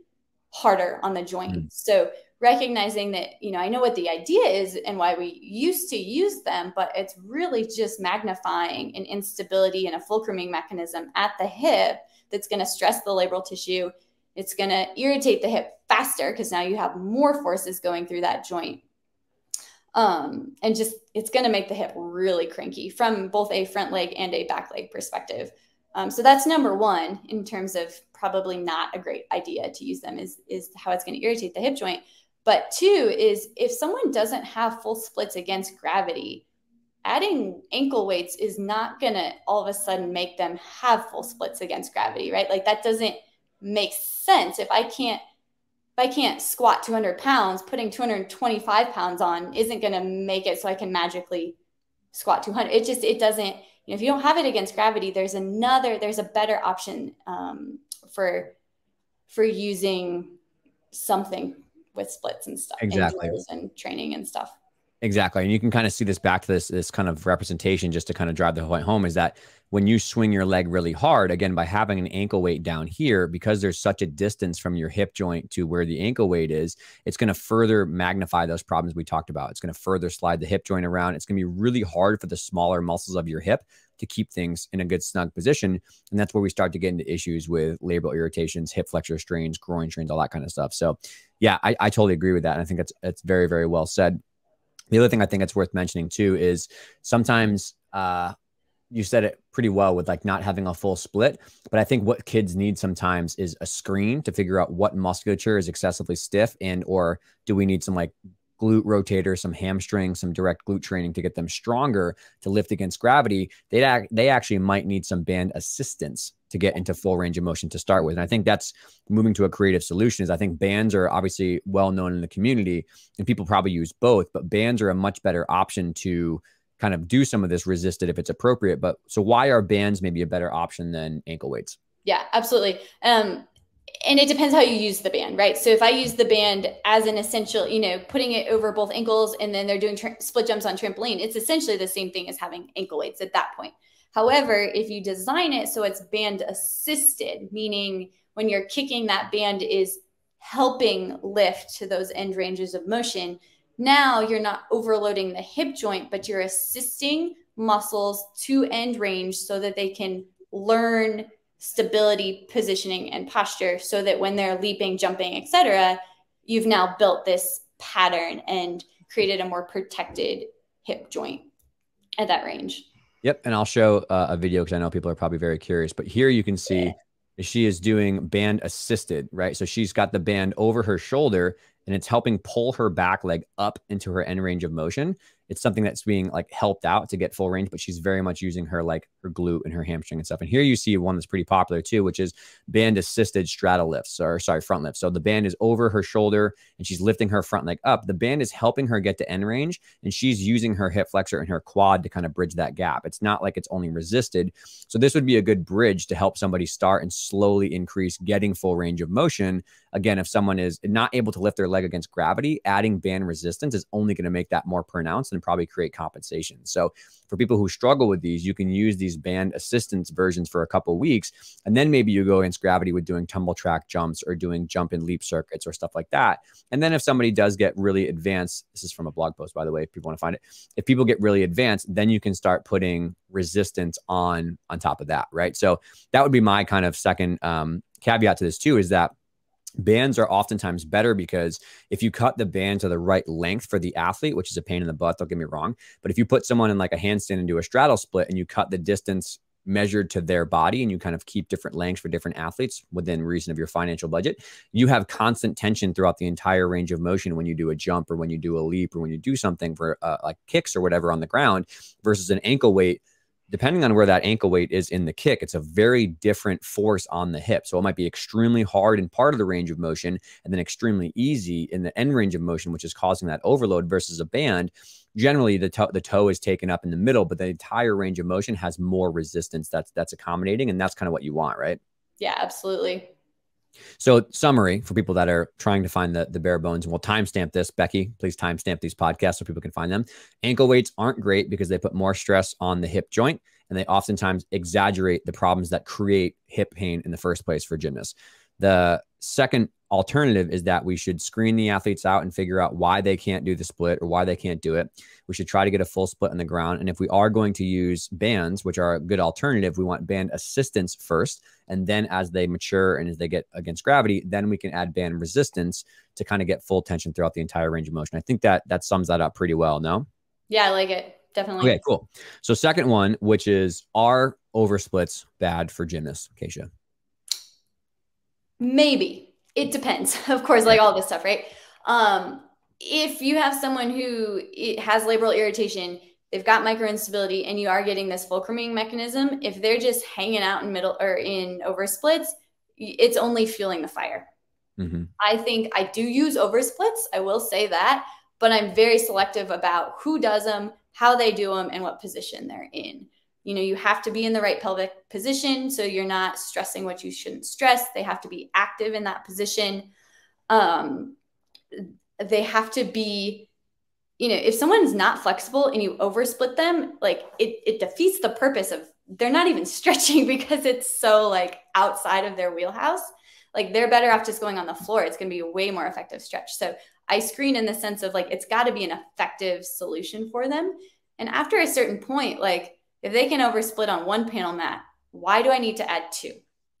harder on the joint. Mm. So recognizing that, you know, I know what the idea is and why we used to use them, but it's really just magnifying an instability and a fulcruming mechanism at the hip that's going to stress the labral tissue. It's going to irritate the hip faster, because now you have more forces going through that joint. Um, and just, it's going to make the hip really cranky from both a front leg and a back leg perspective. Um, so that's number one, in terms of probably not a great idea to use them, is, is how it's going to irritate the hip joint. But two is, if someone doesn't have full splits against gravity, adding ankle weights is not going to all of a sudden make them have full splits against gravity, right? Like, that doesn't makes sense. If I can't, if I can't squat two hundred pounds, putting two hundred twenty-five pounds on isn't going to make it so I can magically squat two hundred. It just, it doesn't, you know, if you don't have it against gravity, there's another, there's a better option um, for, for using something with splits and stuff. Exactly. And, and training and stuff. Exactly. And you can kind of see this back to this, this kind of representation, just to kind of drive the point home, is that when you swing your leg really hard, again, by having an ankle weight down here, because there's such a distance from your hip joint to where the ankle weight is, it's going to further magnify those problems we talked about. It's going to further slide the hip joint around. It's going to be really hard for the smaller muscles of your hip to keep things in a good snug position. And that's where we start to get into issues with labral irritations, hip flexor strains, groin strains, all that kind of stuff. So yeah, I, I totally agree with that. And I think that's, that's very, very well said. The other thing I think it's worth mentioning too is sometimes uh, you said it pretty well with like not having a full split, but I think what kids need sometimes is a screen to figure out what musculature is excessively stiff, and or do we need some like glute rotator, some hamstring, some direct glute training to get them stronger to lift against gravity. They act, they actually might need some band assistance to get into full range of motion to start with. And I think that's moving to a creative solution. Is I think bands are obviously well known in the community and people probably use both, but bands are a much better option to kind of do some of this resisted if it's appropriate. But so why are bands maybe a better option than ankle weights? Yeah, absolutely. Um, And it depends how you use the band, right? So if I use the band as an essential, you know, putting it over both ankles and then they're doing split jumps on trampoline, it's essentially the same thing as having ankle weights at that point. However, if you design it so it's band assisted, meaning when you're kicking, that band is helping lift to those end ranges of motion. Now you're not overloading the hip joint, but you're assisting muscles to end range so that they can learn stability, positioning, and posture, so that when they're leaping, jumping, et cetera, you've now built this pattern and created a more protected hip joint at that range. Yep. And I'll show uh, a video because I know people are probably very curious, but here you can see yeah. she is doing band assisted, right? So she's got the band over her shoulder and it's helping pull her back leg up into her end range of motion. It's something that's being like helped out to get full range, but she's very much using her like her glute and her hamstring and stuff. And here you see one that's pretty popular too, which is band assisted straddle lifts, or sorry, front lifts. So the band is over her shoulder and she's lifting her front leg up. The band is helping her get to end range and she's using her hip flexor and her quad to kind of bridge that gap. It's not like it's only resisted. So this would be a good bridge to help somebody start and slowly increase getting full range of motion. Again, if someone is not able to lift their leg against gravity, adding band resistance is only going to make that more pronounced and probably create compensation. So for people who struggle with these, you can use these band assistance versions for a couple of weeks. And then maybe you go against gravity with doing tumble track jumps or doing jump and leap circuits or stuff like that. And then if somebody does get really advanced, this is from a blog post, by the way, if people want to find it, if people get really advanced, then you can start putting resistance on, on top of that. Right. So that would be my kind of second um, caveat to this too, is that bands are oftentimes better because if you cut the band to the right length for the athlete, which is a pain in the butt, don't get me wrong, but if you put someone in like a handstand and do a straddle split and you cut the distance measured to their body and you kind of keep different lengths for different athletes within reason of your financial budget, you have constant tension throughout the entire range of motion when you do a jump or when you do a leap or when you do something for uh, like kicks or whatever on the ground versus an ankle weight. Depending on where that ankle weight is in the kick, it's a very different force on the hip. So it might be extremely hard in part of the range of motion and then extremely easy in the end range of motion, which is causing that overload versus a band. Generally, the toe, the toe is taken up in the middle, but the entire range of motion has more resistance that's, that's accommodating. And that's kind of what you want, right? Yeah, absolutely. So summary for people that are trying to find the, the bare bones, and we'll timestamp this, Becky, please timestamp these podcasts so people can find them. Ankle weights aren't great because they put more stress on the hip joint and they oftentimes exaggerate the problems that create hip pain in the first place for gymnasts. The second alternative is that we should screen the athletes out and figure out why they can't do the split or why they can't do it. We should try to get a full split on the ground. And if we are going to use bands, which are a good alternative, we want band assistance first. And then as they mature and as they get against gravity, then we can add band resistance to kind of get full tension throughout the entire range of motion. I think that that sums that up pretty well. No? Yeah, I like it. Definitely. Okay, cool. So second one, which is, are oversplits bad for gymnasts, Kaysha? Maybe. It depends, of course, like all this stuff, right? Um, if you have someone who has labral irritation, they've got microinstability, and you are getting this fulcruming mechanism, if they're just hanging out in middle or in oversplits, it's only fueling the fire. Mm-hmm. I think I do use oversplits. I will say that, but I'm very selective about who does them, how they do them, and what position they're in. You know, you have to be in the right pelvic position, so you're not stressing what you shouldn't stress. They have to be active in that position. Um, they have to be, you know, if someone's not flexible and you oversplit them, like it, it defeats the purpose of, they're not even stretching because it's so like outside of their wheelhouse. Like they're better off just going on the floor. It's going to be a way more effective stretch. So I screen in the sense of like, it's got to be an effective solution for them. And after a certain point, like if they can oversplit on one panel mat, why do I need to add two?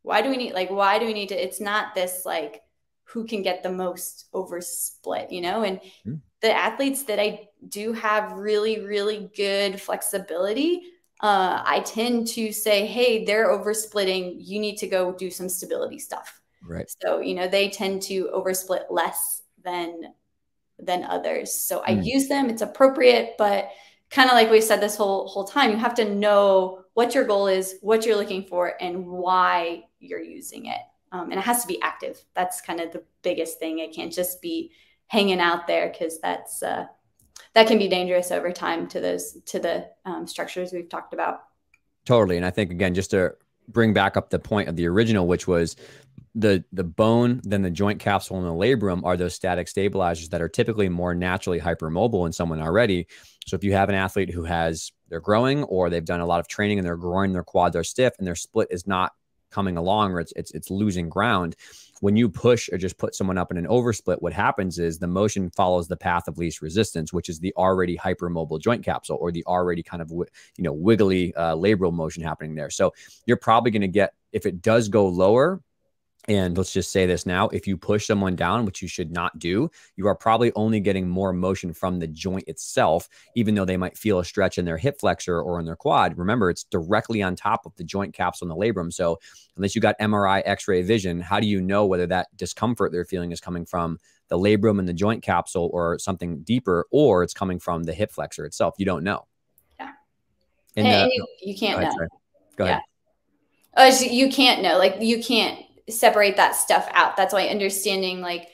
Why do we need, like, why do we need to, it's not this like, who can get the most oversplit, you know? And mm. the athletes that I do have really, really good flexibility, uh, I tend to say, hey, they're oversplitting. You need to go do some stability stuff. Right. So, you know, they tend to oversplit less than, than others. So mm. I use them, it's appropriate, but kind of like we've said this whole, whole time, you have to know what your goal is, what you're looking for, and why you're using it. Um, and it has to be active. That's kind of the biggest thing. It can't just be hanging out there, because that's, uh, that can be dangerous over time to those, to the um, structures we've talked about. Totally. And I think, again, just to bring back up the point of the original, which was the, the bone, then the joint capsule and the labrum are those static stabilizers that are typically more naturally hypermobile in someone already. So if you have an athlete who has, they're growing or they've done a lot of training and they're growing, their quads are stiff and their split is not coming along, or it's, it's, it's losing ground. When you push or just put someone up in an oversplit, what happens is the motion follows the path of least resistance, which is the already hypermobile joint capsule or the already kind of, you know, wiggly uh, labral motion happening there. So you're probably going to get, if it does go lower, and let's just say this now, if you push someone down, which you should not do, you are probably only getting more motion from the joint itself, even though they might feel a stretch in their hip flexor or in their quad. Remember, it's directly on top of the joint capsule and the labrum. So unless you got M R I, X-ray vision, how do you know whether that discomfort they're feeling is coming from the labrum and the joint capsule or something deeper, or it's coming from the hip flexor itself? You don't know. Yeah. And, and uh, you, you can't go ahead, know. Go ahead. Yeah. Oh, so you can't know. Like you can't separate that stuff out. That's why understanding like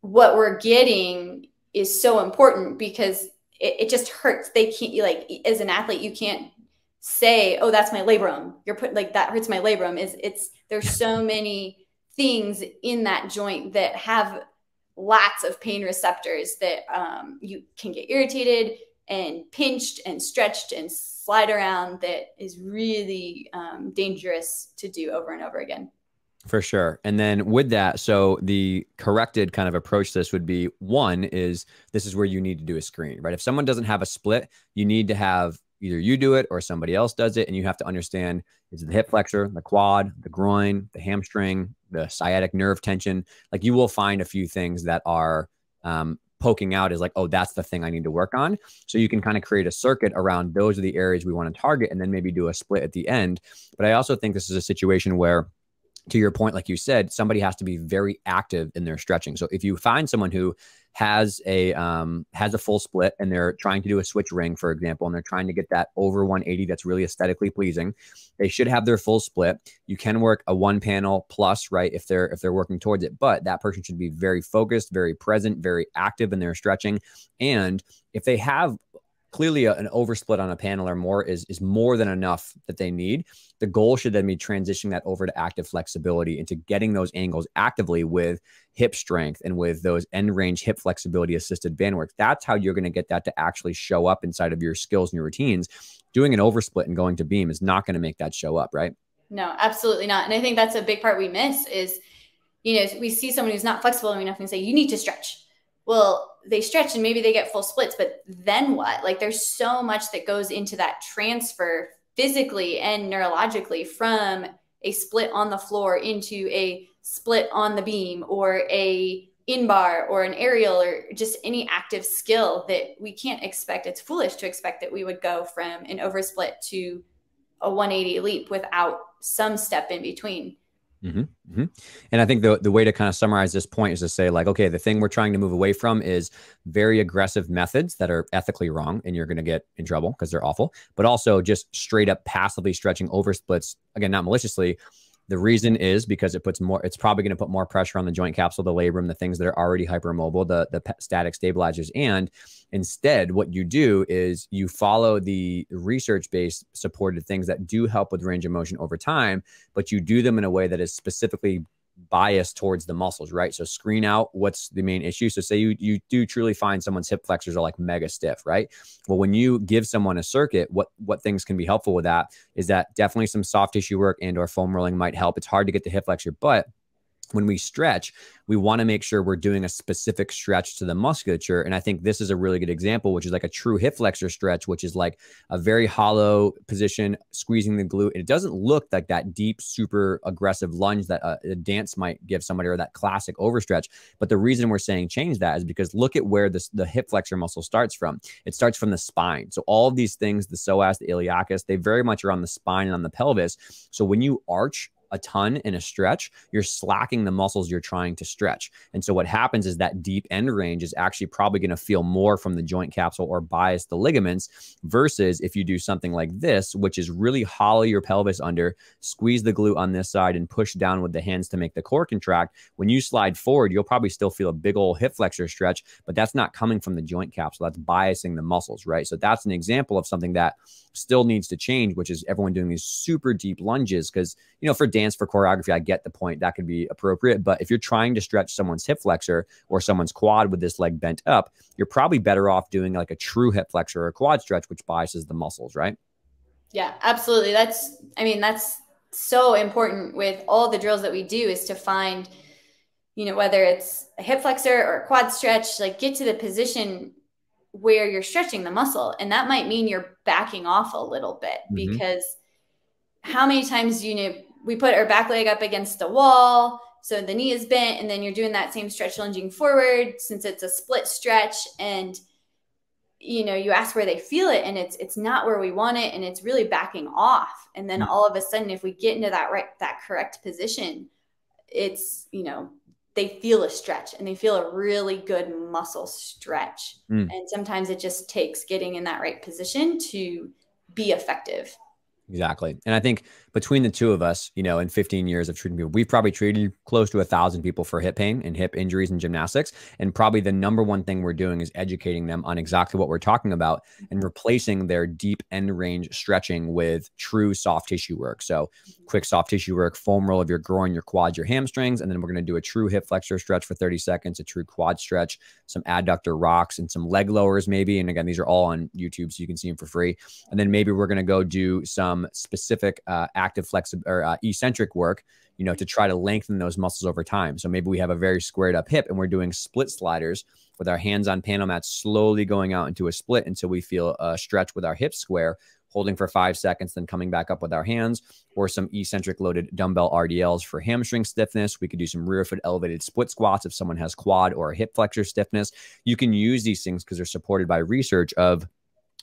what we're getting is so important, because it, it just hurts. They can't, like, as an athlete, you can't say, oh, that's my labrum. You're putting like, that hurts my labrum. Is it's, there's so many things in that joint that have lots of pain receptors that um, you can get irritated and pinched and stretched and slide around. That is really um, dangerous to do over and over again. For sure. And then with that, so the corrected kind of approach to this would be, one is this is where you need to do a screen, right? If someone doesn't have a split, you need to have either you do it or somebody else does it. And you have to understand, is it the hip flexor, the quad, the groin, the hamstring, the sciatic nerve tension? Like you will find a few things that are um, poking out is like, oh, that's the thing I need to work on. So you can kind of create a circuit around those are the areas we want to target and then maybe do a split at the end. But I also think this is a situation where, to your point, like you said, somebody has to be very active in their stretching. So if you find someone who has a um, has a full split and they're trying to do a switch ring, for example, and they're trying to get that over one eighty that's really aesthetically pleasing, they should have their full split. You can work a one panel plus, right, if they're if they're working towards it, but that person should be very focused, very present, very active in their stretching. And if they have clearly a, an oversplit on a panel or more is, is more than enough that they need. The goal should then be transitioning that over to active flexibility, into getting those angles actively with hip strength and with those end range hip flexibility assisted band work. That's how you're going to get that to actually show up inside of your skills and your routines. Doing an oversplit and going to beam is not going to make that show up, right? No, absolutely not. And I think that's a big part we miss is, you know, we see someone who's not flexible enough and say, you need to stretch. Well, they stretch and maybe they get full splits, but then what? Like there's so much that goes into that transfer physically and neurologically from a split on the floor into a split on the beam or a in-bar or an aerial or just any active skill that we can't expect. It's foolish to expect that we would go from an oversplit to a one eighty leap without some step in between. Mm-hmm, mm-hmm. And I think the, the way to kind of summarize this point is to say like, okay, the thing we're trying to move away from is very aggressive methods that are ethically wrong and you're going to get in trouble because they're awful, but also just straight up passively stretching oversplits. Again, not maliciously. The reason is because it puts more, it's probably going to put more pressure on the joint capsule, the labrum, the things that are already hypermobile, the, the static stabilizers. And instead, what you do is you follow the research-based supported things that do help with range of motion over time, but you do them in a way that is specifically biased towards the muscles, right? So screen out what's the main issue. So say you, you do truly find someone's hip flexors are like mega stiff, right? Well, when you give someone a circuit, what, what things can be helpful with that is that definitely some soft tissue work and or foam rolling might help. It's hard to get the hip flexor, but when we stretch, we want to make sure we're doing a specific stretch to the musculature. And I think this is a really good example, which is like a true hip flexor stretch, which is like a very hollow position, squeezing the glute. It doesn't look like that deep, super aggressive lunge that a, a dance might give somebody or that classic overstretch. But the reason we're saying change that is because look at where this, the hip flexor muscle starts from. It starts from the spine. So all of these things, the psoas, the iliacus, they very much are on the spine and on the pelvis. So when you arch a ton in a stretch, you're slacking the muscles you're trying to stretch. And so what happens is that deep end range is actually probably going to feel more from the joint capsule or bias the ligaments versus if you do something like this, which is really hollow your pelvis under, squeeze the glute on this side and push down with the hands to make the core contract. When you slide forward, you'll probably still feel a big old hip flexor stretch, but that's not coming from the joint capsule. That's biasing the muscles, right? So that's an example of something that still needs to change, which is everyone doing these super deep lunges. Cause you know, for dance, for choreography, I get the point that could be appropriate. But if you're trying to stretch someone's hip flexor or someone's quad with this leg bent up, you're probably better off doing like a true hip flexor or quad stretch, which biases the muscles, right? Yeah, absolutely. That's, I mean, that's so important with all the drills that we do is to find, you know, whether it's a hip flexor or a quad stretch, like get to the position where you're stretching the muscle. And that might mean you're backing off a little bit mm-hmm. because how many times do you know, we put our back leg up against the wall. So the knee is bent and then you're doing that same stretch lunging forward since it's a split stretch and, you know, you ask where they feel it and it's, it's not where we want it and it's really backing off. And then all of a sudden, if we get into that right, that correct position, it's, you know, they feel a stretch and they feel a really good muscle stretch. Mm. And sometimes it just takes getting in that right position to be effective. Exactly. And I think between the two of us, you know, in fifteen years of treating people, we've probably treated close to a thousand people for hip pain and hip injuries and gymnastics. And probably the number one thing we're doing is educating them on exactly what we're talking about and replacing their deep end range stretching with true soft tissue work. So quick soft tissue work, foam roll of your groin, your quads, your hamstrings. And then we're going to do a true hip flexor stretch for thirty seconds, a true quad stretch, some adductor rocks and some leg lowers maybe. And again, these are all on YouTube, so you can see them for free. And then maybe we're going to go do some specific uh, active flexi- or uh, eccentric work, you know, to try to lengthen those muscles over time. So maybe we have a very squared up hip and we're doing split sliders with our hands on panel mats, slowly going out into a split until we feel a stretch with our hips square, holding for five seconds, then coming back up with our hands, or some eccentric loaded dumbbell R D Ls for hamstring stiffness. We could do some rear foot elevated split squats if someone has quad or hip flexor stiffness. You can use these things because they're supported by research of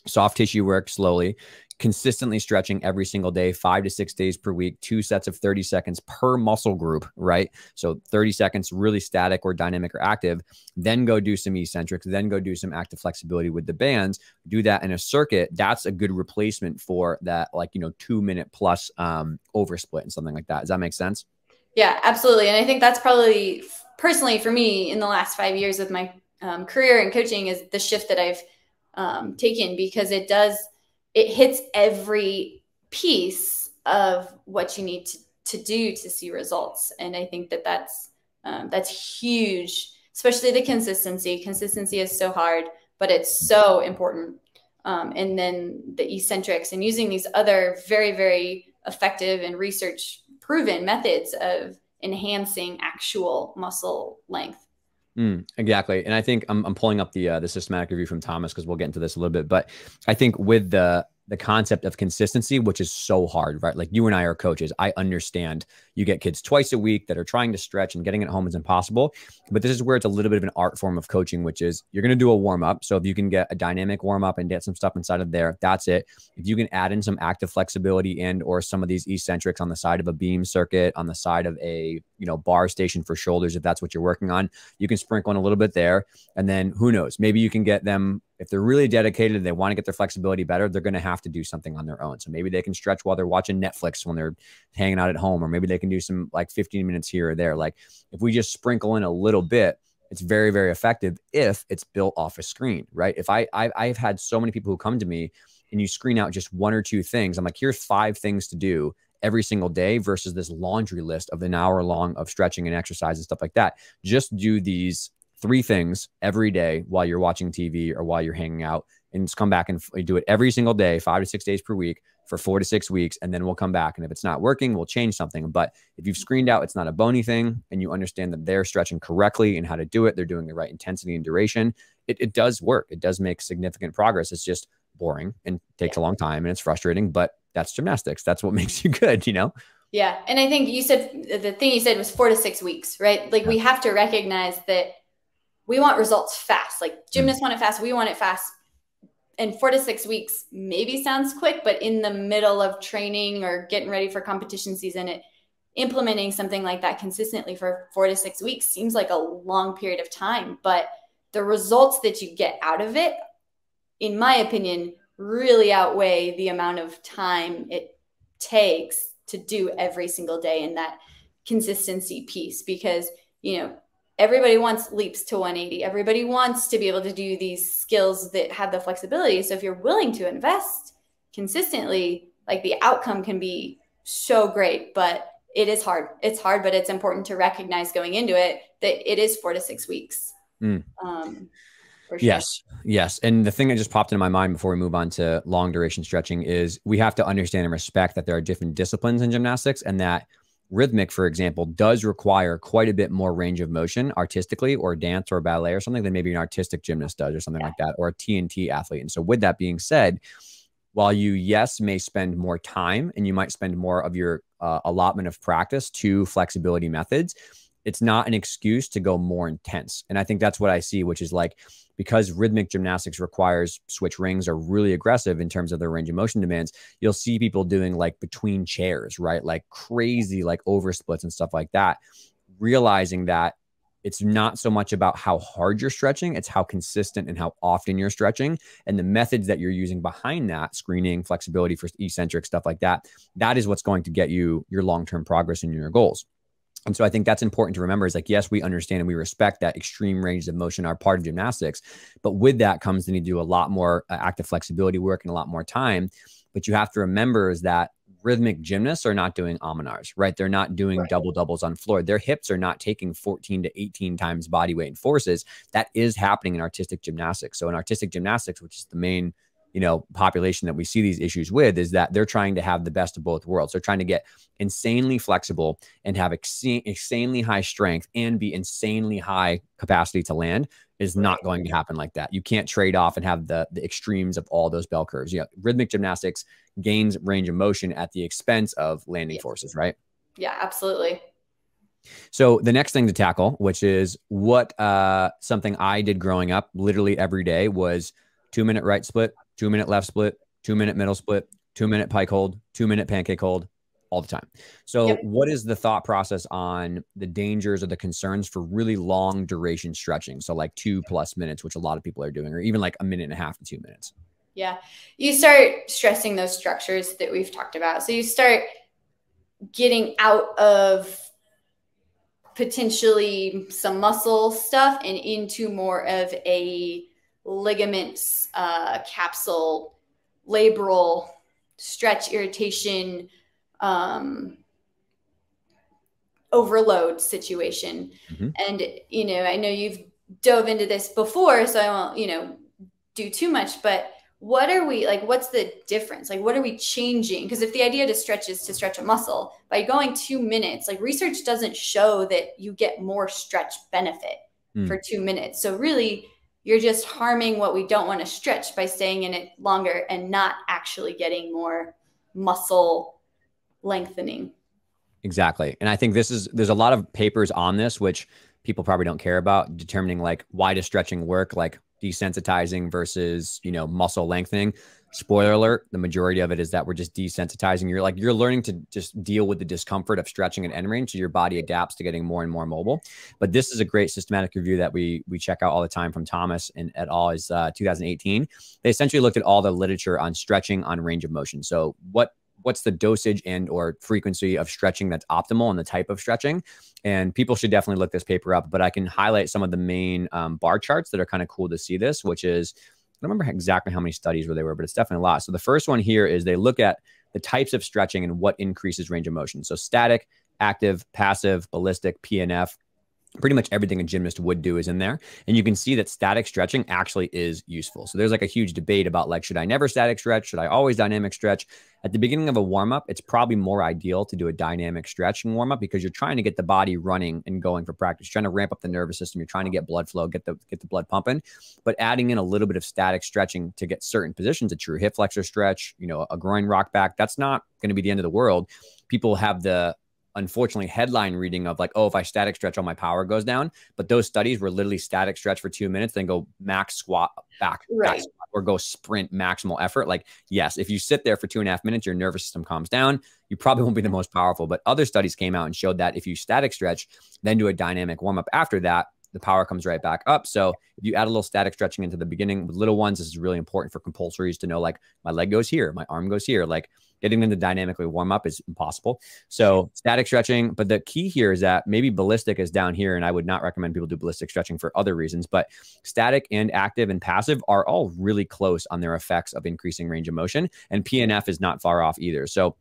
soft tissue work slowly, consistently stretching every single day, five to six days per week, two sets of thirty seconds per muscle group, right? So thirty seconds, really static or dynamic or active, then go do some eccentrics, then go do some active flexibility with the bands, do that in a circuit. That's a good replacement for that, like, you know, two minute plus um, oversplit and something like that. Does that make sense? Yeah, absolutely. And I think that's probably personally for me in the last five years of my um, career and coaching is the shift that I've um, taken because it does, it hits every piece of what you need to, to do to see results. And I think that that's, um, that's huge, especially the consistency. Consistency is so hard, but it's so important. Um, and then the eccentrics and using these other very, very effective and research proven methods of enhancing actual muscle length. Mm, exactly. And I think I'm, I'm pulling up the, uh, the systematic review from Thomas, cause we'll get into this a little bit, but I think with the, the concept of consistency, which is so hard, right? Like you and I are coaches. I understand you get kids twice a week that are trying to stretch and getting it home is impossible, but this is where it's a little bit of an art form of coaching, which is you're going to do a warm up. So if you can get a dynamic warm up and get some stuff inside of there, that's it. If you can add in some active flexibility and, or some of these eccentrics on the side of a beam circuit, on the side of a, you know, bar station for shoulders, if that's what you're working on, you can sprinkle in a little bit there. And then who knows, maybe you can get them If they're really dedicated and they want to get their flexibility better, they're going to have to do something on their own. So maybe they can stretch while they're watching Netflix when they're hanging out at home, or maybe they can do some like fifteen minutes here or there. Like if we just sprinkle in a little bit, it's very, very effective if it's built off a screen, right? If I, I I've had so many people who come to me and you screen out just one or two things. I'm like, here's five things to do every single day versus this laundry list of an hour long of stretching and exercise and stuff like that. Just do these three things every day while you're watching T V or while you're hanging out, and just come back and do it every single day, five to six days per week for four to six weeks. And then we'll come back. And if it's not working, we'll change something. But if you've screened out, it's not a bony thing, and you understand that they're stretching correctly and how to do it, they're doing the right intensity and duration, it, it does work. It does make significant progress. It's just boring and takes yeah. a long time, and it's frustrating, but that's gymnastics. That's what makes you good, you know? Yeah. And I think you said, the thing you said was four to six weeks, right? Like yeah. we have to recognize that we want results fast. Like gymnasts want it fast. We want it fast. And four to six weeks maybe sounds quick, but in the middle of training or getting ready for competition season, it, implementing something like that consistently for four to six weeks seems like a long period of time. But the results that you get out of it, in my opinion, really outweigh the amount of time it takes to do every single day in that consistency piece. Because, you know, everybody wants leaps to one eighty. Everybody wants to be able to do these skills that have the flexibility. So if you're willing to invest consistently, like the outcome can be so great, but it is hard. It's hard, but it's important to recognize going into it that it is four to six weeks. Mm. Um, for sure. Yes. Yes. And the thing that just popped into my mind before we move on to long duration stretching is we have to understand and respect that there are different disciplines in gymnastics, and that rhythmic, for example, does require quite a bit more range of motion artistically, or dance or ballet or something, than maybe an artistic gymnast does, or something yeah. like that, or a T N T athlete. And so with that being said, while you, yes, may spend more time and you might spend more of your uh, allotment of practice to flexibility methods, it's not an excuse to go more intense. And I think that's what I see, which is like, because rhythmic gymnastics requires switch rings are really aggressive in terms of their range of motion demands, you'll see people doing like between chairs, right? Like crazy, like over splits and stuff like that, realizing that it's not so much about how hard you're stretching, it's how consistent and how often you're stretching, and the methods that you're using behind that, screening, flexibility for eccentric, stuff like that. That is what's going to get you your long-term progress and your goals. And so I think that's important to remember, is like, yes, we understand and we respect that extreme ranges of motion are part of gymnastics, but with that comes the need to do a lot more active flexibility work and a lot more time. But you have to remember is that rhythmic gymnasts are not doing aminars, right? They're not doing right. double doubles on floor. Their hips are not taking fourteen to eighteen times body weight and forces. That is happening in artistic gymnastics. So in artistic gymnastics, which is the main you know, population that we see these issues with, is that they're trying to have the best of both worlds. They're trying to get insanely flexible and have insanely high strength and be insanely high capacity to land. Is not going to happen like that. You can't trade off and have the, the extremes of all those bell curves. You know, rhythmic gymnastics gains range of motion at the expense of landing yes. forces, right? Yeah, absolutely. So the next thing to tackle, which is what uh, something I did growing up literally every day, was two minute right split, two minute left split, two minute middle split, two minute pike hold, two minute pancake hold, all the time. So yep. what is the thought process on the dangers or the concerns for really long duration stretching? So like two plus minutes, which a lot of people are doing, or even like a minute and a half to two minutes. Yeah. You start stressing those structures that we've talked about. So you start getting out of potentially some muscle stuff and into more of a ligaments, uh, capsule, labral, stretch irritation, um, overload situation. Mm-hmm. And, you know, I know you've dove into this before, so I won't, you know, do too much, but what are we like, what's the difference? Like, what are we changing? 'Cause if the idea to stretch is to stretch a muscle by going two minutes, like research doesn't show that you get more stretch benefit mm. for two minutes. So really, you're just harming what we don't want to stretch by staying in it longer and not actually getting more muscle lengthening. Exactly. And I think this is, there's a lot of papers on this, which people probably don't care about, determining like, why does stretching work? Like desensitizing versus, you know, muscle lengthening. Spoiler alert, the majority of it is that we're just desensitizing. You're like, you're learning to just deal with the discomfort of stretching an end range. So your body adapts to getting more and more mobile. But this is a great systematic review that we, we check out all the time from Thomas and et al. Is uh, two thousand eighteen. They essentially looked at all the literature on stretching on range of motion. So what, what's the dosage and or frequency of stretching that's optimal and the type of stretching. And people should definitely look this paper up, but I can highlight some of the main um, bar charts that are kind of cool to see this, which is, I don't remember exactly how many studies where they were, but it's definitely a lot. So the first one here is they look at the types of stretching and what increases range of motion. So static, active, passive, ballistic, P N F, pretty much everything a gymnast would do is in there. And you can see that static stretching actually is useful. So there's like a huge debate about like, should I never static stretch? Should I always dynamic stretch? At the beginning of a warm-up, it's probably more ideal to do a dynamic stretch and warm-up because you're trying to get the body running and going for practice. You're trying to ramp up the nervous system. You're trying to get blood flow, get the get the blood pumping. But adding in a little bit of static stretching to get certain positions, a true hip flexor stretch, you know, a groin rock back, that's not going to be the end of the world. People have the, unfortunately, headline reading of like, oh, if I static stretch, all my power goes down. But those studies were literally static stretch for two minutes, then go max squat back, right. back squat, or go sprint maximal effort. Like, yes, if you sit there for two and a half minutes, your nervous system calms down. You probably won't be the most powerful. But other studies came out and showed that if you static stretch, then do a dynamic warm up after that, the power comes right back up. So if you add a little static stretching into the beginning with little ones, this is really important for compulsories to know, like, my leg goes here, my arm goes here. Like, getting them to dynamically warm up is impossible. So static stretching, but the key here is that maybe ballistic is down here, and I would not recommend people do ballistic stretching for other reasons, but static and active and passive are all really close on their effects of increasing range of motion. And P N F is not far off either. So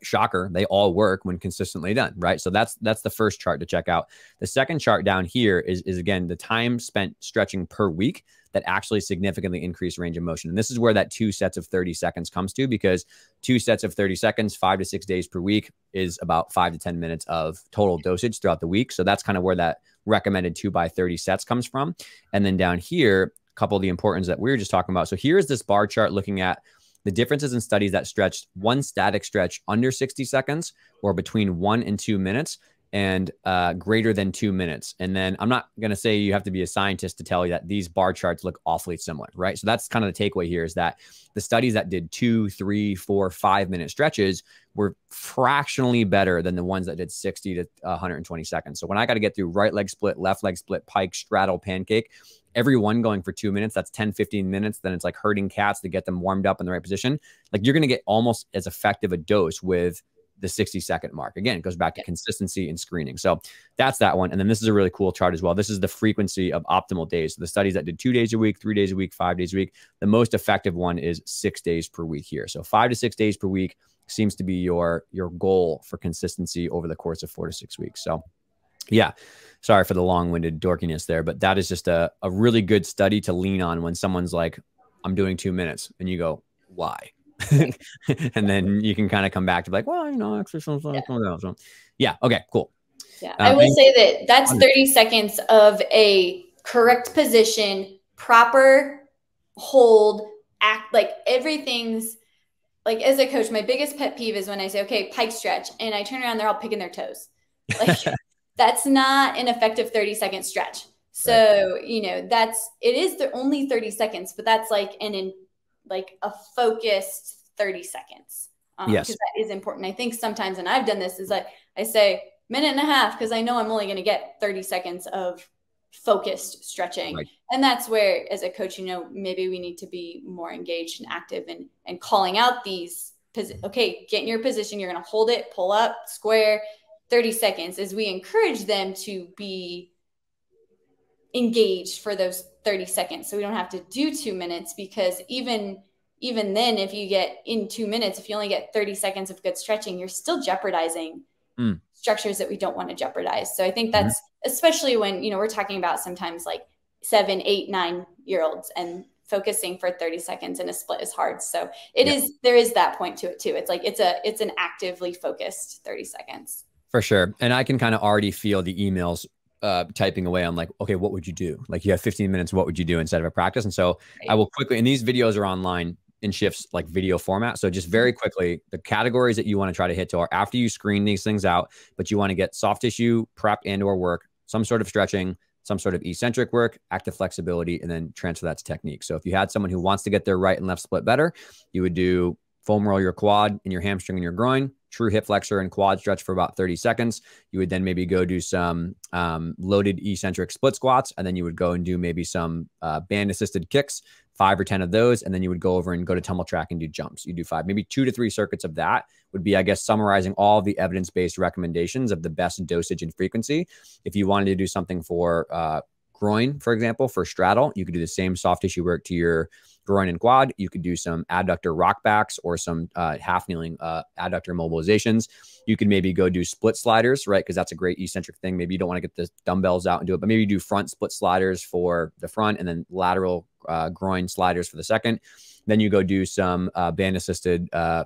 shocker, they all work when consistently done, right? So that's that's the first chart to check out. The second chart down here is, is again, the time spent stretching per week that actually significantly increased range of motion. And this is where that two sets of thirty seconds comes to, because two sets of thirty seconds, five to six days per week is about five to ten minutes of total dosage throughout the week. So that's kind of where that recommended two by thirty sets comes from. And then down here, a couple of the importance that we were just talking about. So here's this bar chart looking at the differences in studies that stretched one static stretch under sixty seconds or between one and two minutes and uh, greater than two minutes. And then I'm not going to say you have to be a scientist to tell you that these bar charts look awfully similar, right? So that's kind of the takeaway here, is that the studies that did two, three, four, five minute stretches were fractionally better than the ones that did sixty to one hundred twenty seconds. So when I got to get through right leg split, left leg split, pike, straddle, pancake, every one going for two minutes, that's ten, fifteen minutes. Then it's like herding cats to get them warmed up in the right position. Like, you're going to get almost as effective a dose with the sixty second mark. Again, it goes back to consistency and screening. So that's that one. And then this is a really cool chart as well. This is the frequency of optimal days. So the studies that did two days a week, three days a week, five days a week, the most effective one is six days per week here. So five to six days per week seems to be your, your goal for consistency over the course of four to six weeks. So yeah, sorry for the long-winded dorkiness there, but that is just a, a really good study to lean on when someone's like, I'm doing two minutes. And you go, why? And then you can kind of come back to like, well, you know, exercise. Yeah. yeah. Okay, cool. Yeah. Uh, I will say that that's thirty seconds of a correct position, proper hold, act, like everything's like, as a coach, my biggest pet peeve is when I say, okay, pike stretch. And I turn around, they're all picking their toes. Like, that's not an effective thirty second stretch. So, right. you know, that's, it is the only thirty seconds, but that's like an, in, like a focused thirty seconds. Um, yes. Cause that is important. I think sometimes, and I've done this, is like, I say minute and a half, cause I know I'm only going to get thirty seconds of focused stretching. Right. And that's where, as a coach, you know, maybe we need to be more engaged and active and, and calling out these, okay, get in your position. You're going to hold it, pull up, square, thirty seconds, as we encourage them to be engaged for those thirty seconds. So we don't have to do two minutes because even, even then, if you get in two minutes, if you only get thirty seconds of good stretching, you're still jeopardizing mm. structures that we don't want to jeopardize. So I think that's, mm-hmm. especially when, you know, we're talking about sometimes like seven, eight, nine year olds, and focusing for thirty seconds in a split is hard. So it yeah. is, there is that point to it too. It's like, it's a, it's an actively focused thirty seconds. For sure. And I can kind of already feel the emails uh, typing away. I'm like, okay, what would you do? Like, you have fifteen minutes. What would you do instead of a practice? And so right. I will quickly, and these videos are online in Shift's like video format. So just very quickly, the categories that you want to try to hit to are after you screen these things out, but you want to get soft tissue prep and or work, some sort of stretching, some sort of eccentric work, active flexibility, and then transfer that to technique. So if you had someone who wants to get their right and left split better, you would do foam roll your quad and your hamstring and your groin, true hip flexor and quad stretch for about thirty seconds. You would then maybe go do some um, loaded eccentric split squats, and then you would go and do maybe some uh, band assisted kicks, five or ten of those. And then you would go over and go to tumble track and do jumps. You do five, maybe two to three circuits of that would be, I guess, summarizing all the evidence-based recommendations of the best dosage and frequency. If you wanted to do something for uh, groin, for example, for straddle, you could do the same soft tissue work to your groin and quad. You could do some adductor rock backs or some uh, half kneeling uh, adductor mobilizations. You could maybe go do split sliders, right? Because that's a great eccentric thing. Maybe you don't want to get the dumbbells out and do it, but maybe you do front split sliders for the front and then lateral uh, groin sliders for the second. Then you go do some uh, band assisted uh,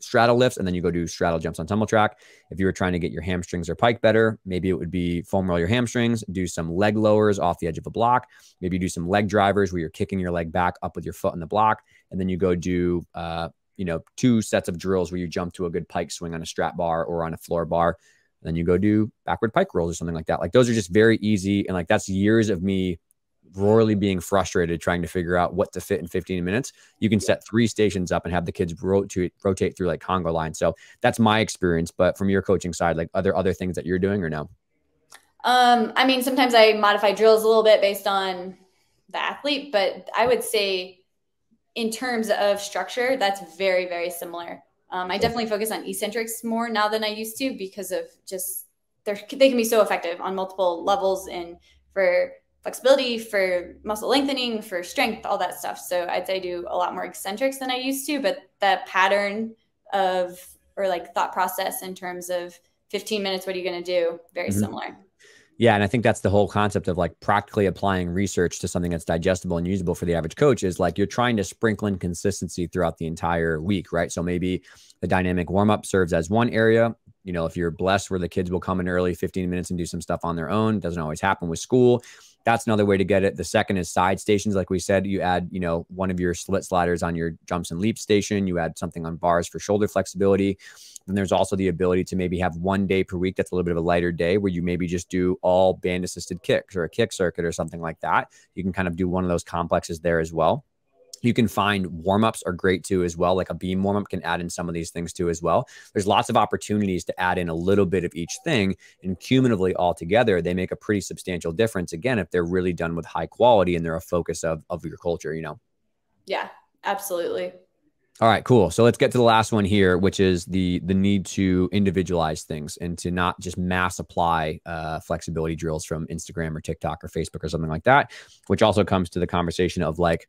straddle lifts, and then you go do straddle jumps on tumble track. If you were trying to get your hamstrings or pike better, maybe it would be foam roll your hamstrings, do some leg lowers off the edge of a block. Maybe you do some leg drivers where you're kicking your leg back up with your foot on the block. And then you go do, uh, you know, two sets of drills where you jump to a good pike swing on a strap bar or on a floor bar. And then you go do backward pike rolls or something like that. Like those are just very easy. And like, that's years of me royally being frustrated trying to figure out what to fit in fifteen minutes. You can set three stations up and have the kids rotate rotate through like Congo line. So that's my experience. But from your coaching side, like, are there other things that you're doing or no? Um, I mean, sometimes I modify drills a little bit based on the athlete, but I would say in terms of structure, that's very, very similar. Um, I definitely focus on eccentrics more now than I used to because of just they're, they can be so effective on multiple levels and for flexibility, for muscle lengthening, for strength, all that stuff. So I'd say I do a lot more eccentrics than I used to, but that pattern of, or like thought process in terms of fifteen minutes, what are you going to do? Very mm-hmm. similar. Yeah. And I think that's the whole concept of like practically applying research to something that's digestible and usable for the average coach is like, you're trying to sprinkle in consistency throughout the entire week, right? So maybe the dynamic warm-up serves as one area. You know, if you're blessed where the kids will come in early fifteen minutes and do some stuff on their own, doesn't always happen with school. That's another way to get it. The second is side stations. Like we said, you add, you know, one of your split sliders on your jumps and leap station. You add something on bars for shoulder flexibility. And there's also the ability to maybe have one day per week that's a little bit of a lighter day where you maybe just do all band assisted kicks or a kick circuit or something like that. You can kind of do one of those complexes there as well. You can find warm-ups are great too as well. Like a beam warm-up can add in some of these things too as well. There's lots of opportunities to add in a little bit of each thing, and cumulatively all together, they make a pretty substantial difference. Again, if they're really done with high quality and they're a focus of, of your culture, you know? Yeah, absolutely. All right, cool. So let's get to the last one here, which is the the need to individualize things and to not just mass apply uh, flexibility drills from Instagram or TikTok or Facebook or something like that, which also comes to the conversation of like,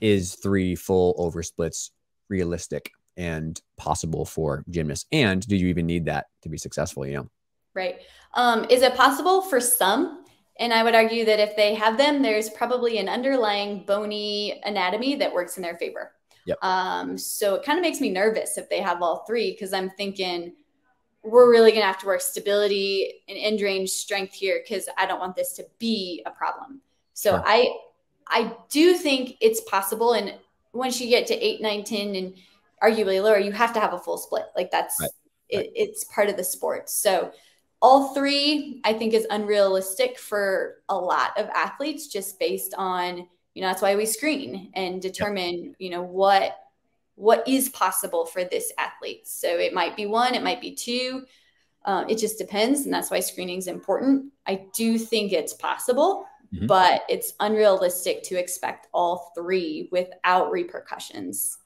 is three full oversplits realistic and possible for gymnasts? And do you even need that to be successful, you know? Right. Um, is it possible for some? And I would argue that if they have them, there's probably an underlying bony anatomy that works in their favor. Yep. Um, so it kind of makes me nervous if they have all three, because I'm thinking we're really going to have to work stability and end range strength here because I don't want this to be a problem. So sure. I... I do think it's possible. And once you get to eight, nine, ten and arguably lower, you have to have a full split. Like that's, right. It, right. It's part of the sport. So all three, I think, is unrealistic for a lot of athletes just based on, you know, that's why we screen and determine, yep. you know, what, what is possible for this athlete. So it might be one, it might be two. Um, it just depends. And that's why screening is important. I do think it's possible. Mm-hmm. But it's unrealistic to expect all three without repercussions.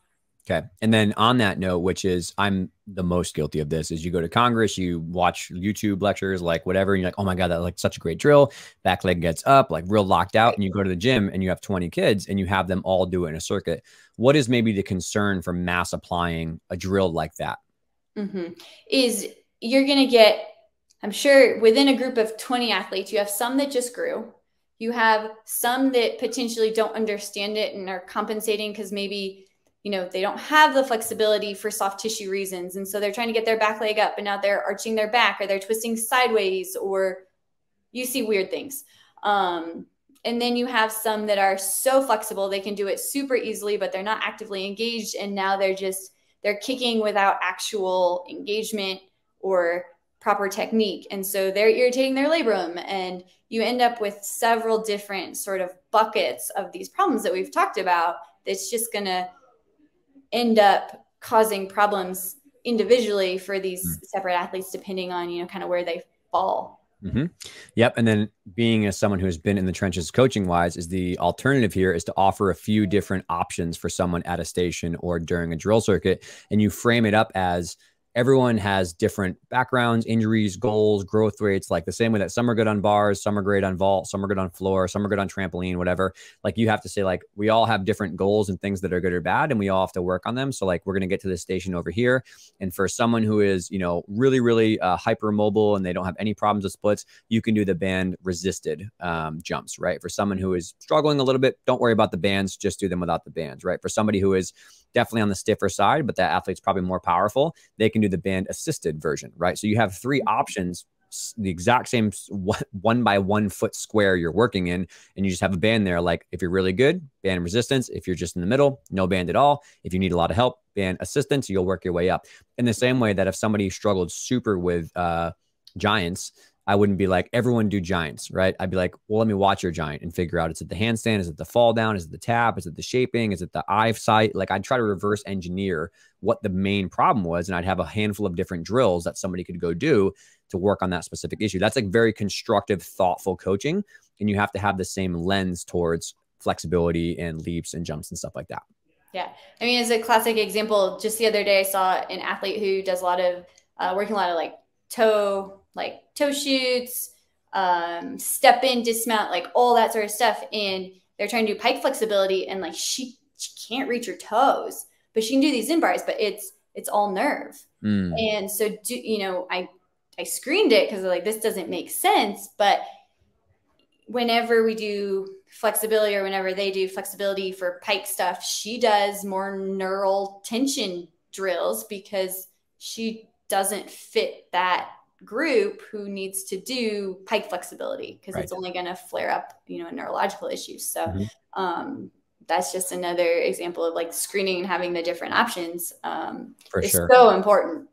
Okay. And then on that note, which is I'm the most guilty of this, is you go to Congress, you watch YouTube lectures, like whatever. And you're like, oh my God, that's like such a great drill. Back leg gets up, like real locked out. And you go to the gym and you have twenty kids and you have them all do it in a circuit. What is maybe the concern for mass applying a drill like that? Mm-hmm. Is you're going to get, I'm sure within a group of twenty athletes, you have some that just grew. You have some that potentially don't understand it and are compensating because maybe, you know, they don't have the flexibility for soft tissue reasons. And so they're trying to get their back leg up and now they're arching their back or they're twisting sideways or you see weird things. Um, and then you have some that are so flexible, they can do it super easily, but they're not actively engaged. And now they're just, they're kicking without actual engagement or proper technique. And so they're irritating their labrum, and you end up with several different sort of buckets of these problems that we've talked about. That's just going to end up causing problems individually for these mm-hmm. separate athletes, depending on, you know, kind of where they fall. Mm-hmm. Yep. And then being as someone who has been in the trenches coaching wise, is the alternative here is to offer a few different options for someone at a station or during a drill circuit. And you frame it up as everyone has different backgrounds, injuries, goals, growth rates, like the same way that some are good on bars, some are great on vault, some are good on floor, some are good on trampoline, whatever. Like you have to say, like, we all have different goals and things that are good or bad, and we all have to work on them. So like, we're going to get to this station over here. And for someone who is, you know, really, really uh, hyper mobile and they don't have any problems with splits, you can do the band resisted um, jumps, right? For someone who is struggling a little bit, don't worry about the bands, just do them without the bands, right? For somebody who is definitely on the stiffer side, but that athlete's probably more powerful, they can do the band assisted version, right? So you have three options, the exact same one by one foot square you're working in, and you just have a band there. Like if you're really good, band resistance. If you're just in the middle, no band at all. If you need a lot of help, band assistance, you'll work your way up. In the same way that if somebody struggled super with uh, giants, I wouldn't be like, everyone do giants, right? I'd be like, well, let me watch your giant and figure out, is it the handstand? Is it the fall down? Is it the tap? Is it the shaping? Is it the eyesight? Like I'd try to reverse engineer what the main problem was. And I'd have a handful of different drills that somebody could go do to work on that specific issue. That's like very constructive, thoughtful coaching. And you have to have the same lens towards flexibility and leaps and jumps and stuff like that. Yeah. I mean, as a classic example, just the other day, I saw an athlete who does a lot of, uh, working a lot of like toe, like toe shoots, um, step in, dismount, like all that sort of stuff. And they're trying to do pike flexibility, and like she, she can't reach her toes, but she can do these in bars, but it's, it's all nerve. Mm. And so, do, you know, I, I screened it because like, this doesn't make sense. But whenever we do flexibility, or whenever they do flexibility for pike stuff, she does more neural tension drills because she doesn't fit that group who needs to do pike flexibility, because right. it's only going to flare up, you know, a neurological issue. So mm-hmm. um, that's just another example of like screening and having the different options. Um, For it's sure. so important.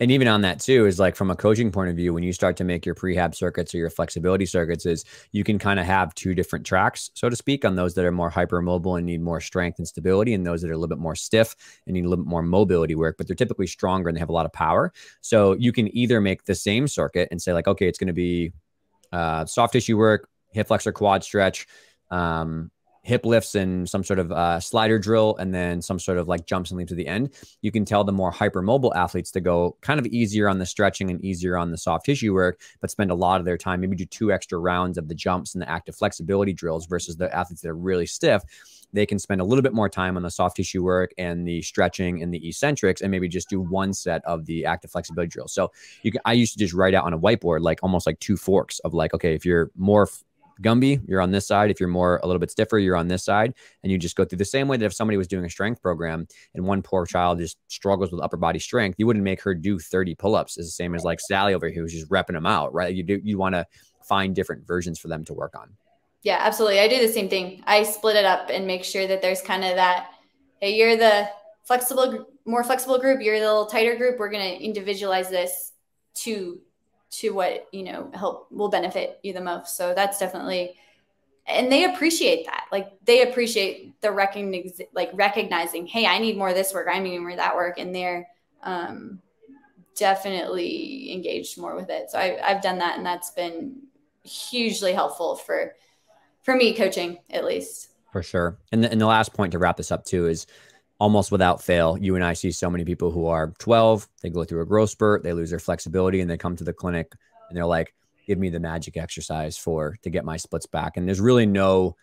And even on that too, is like from a coaching point of view, when you start to make your prehab circuits or your flexibility circuits, is you can kind of have two different tracks, so to speak, on those that are more hypermobile and need more strength and stability, and those that are a little bit more stiff and need a little bit more mobility work, but they're typically stronger and they have a lot of power. So you can either make the same circuit and say like, okay, it's going to be uh, soft tissue work, hip flexor quad stretch, um, hip lifts and some sort of uh, slider drill, and then some sort of like jumps and leaps at the end. You can tell the more hypermobile athletes to go kind of easier on the stretching and easier on the soft tissue work, but spend a lot of their time, maybe do two extra rounds of the jumps and the active flexibility drills, versus the athletes that are really stiff. They can spend a little bit more time on the soft tissue work and the stretching and the eccentrics, and maybe just do one set of the active flexibility drill. So you can, I used to just write out on a whiteboard, like almost like two forks of like, okay, if you're more Gumby, you're on this side. If you're more a little bit stiffer, you're on this side. And you just go through the same way that if somebody was doing a strength program and one poor child just struggles with upper body strength, you wouldn't make her do thirty pull-ups. It's the same as like Sally over here who's just repping them out, right? You do, you want to find different versions for them to work on. Yeah, absolutely. I do the same thing. I split it up and make sure that there's kind of that, hey, you're the flexible, more flexible group. You're the little tighter group. We're going to individualize this to to what, you know, help will benefit you the most. So that's definitely, and they appreciate that. Like they appreciate the recognize, like recognizing, hey, I need more of this work. I need more of that work. And they're um, definitely engaged more with it. So I, I've done that, and that's been hugely helpful for, for me coaching, at least. For sure. And the, and the last point to wrap this up too is, almost without fail, you and I see so many people who are twelve, they go through a growth spurt, they lose their flexibility, and they come to the clinic and they're like, give me the magic exercise for to get my splits back. And there's really no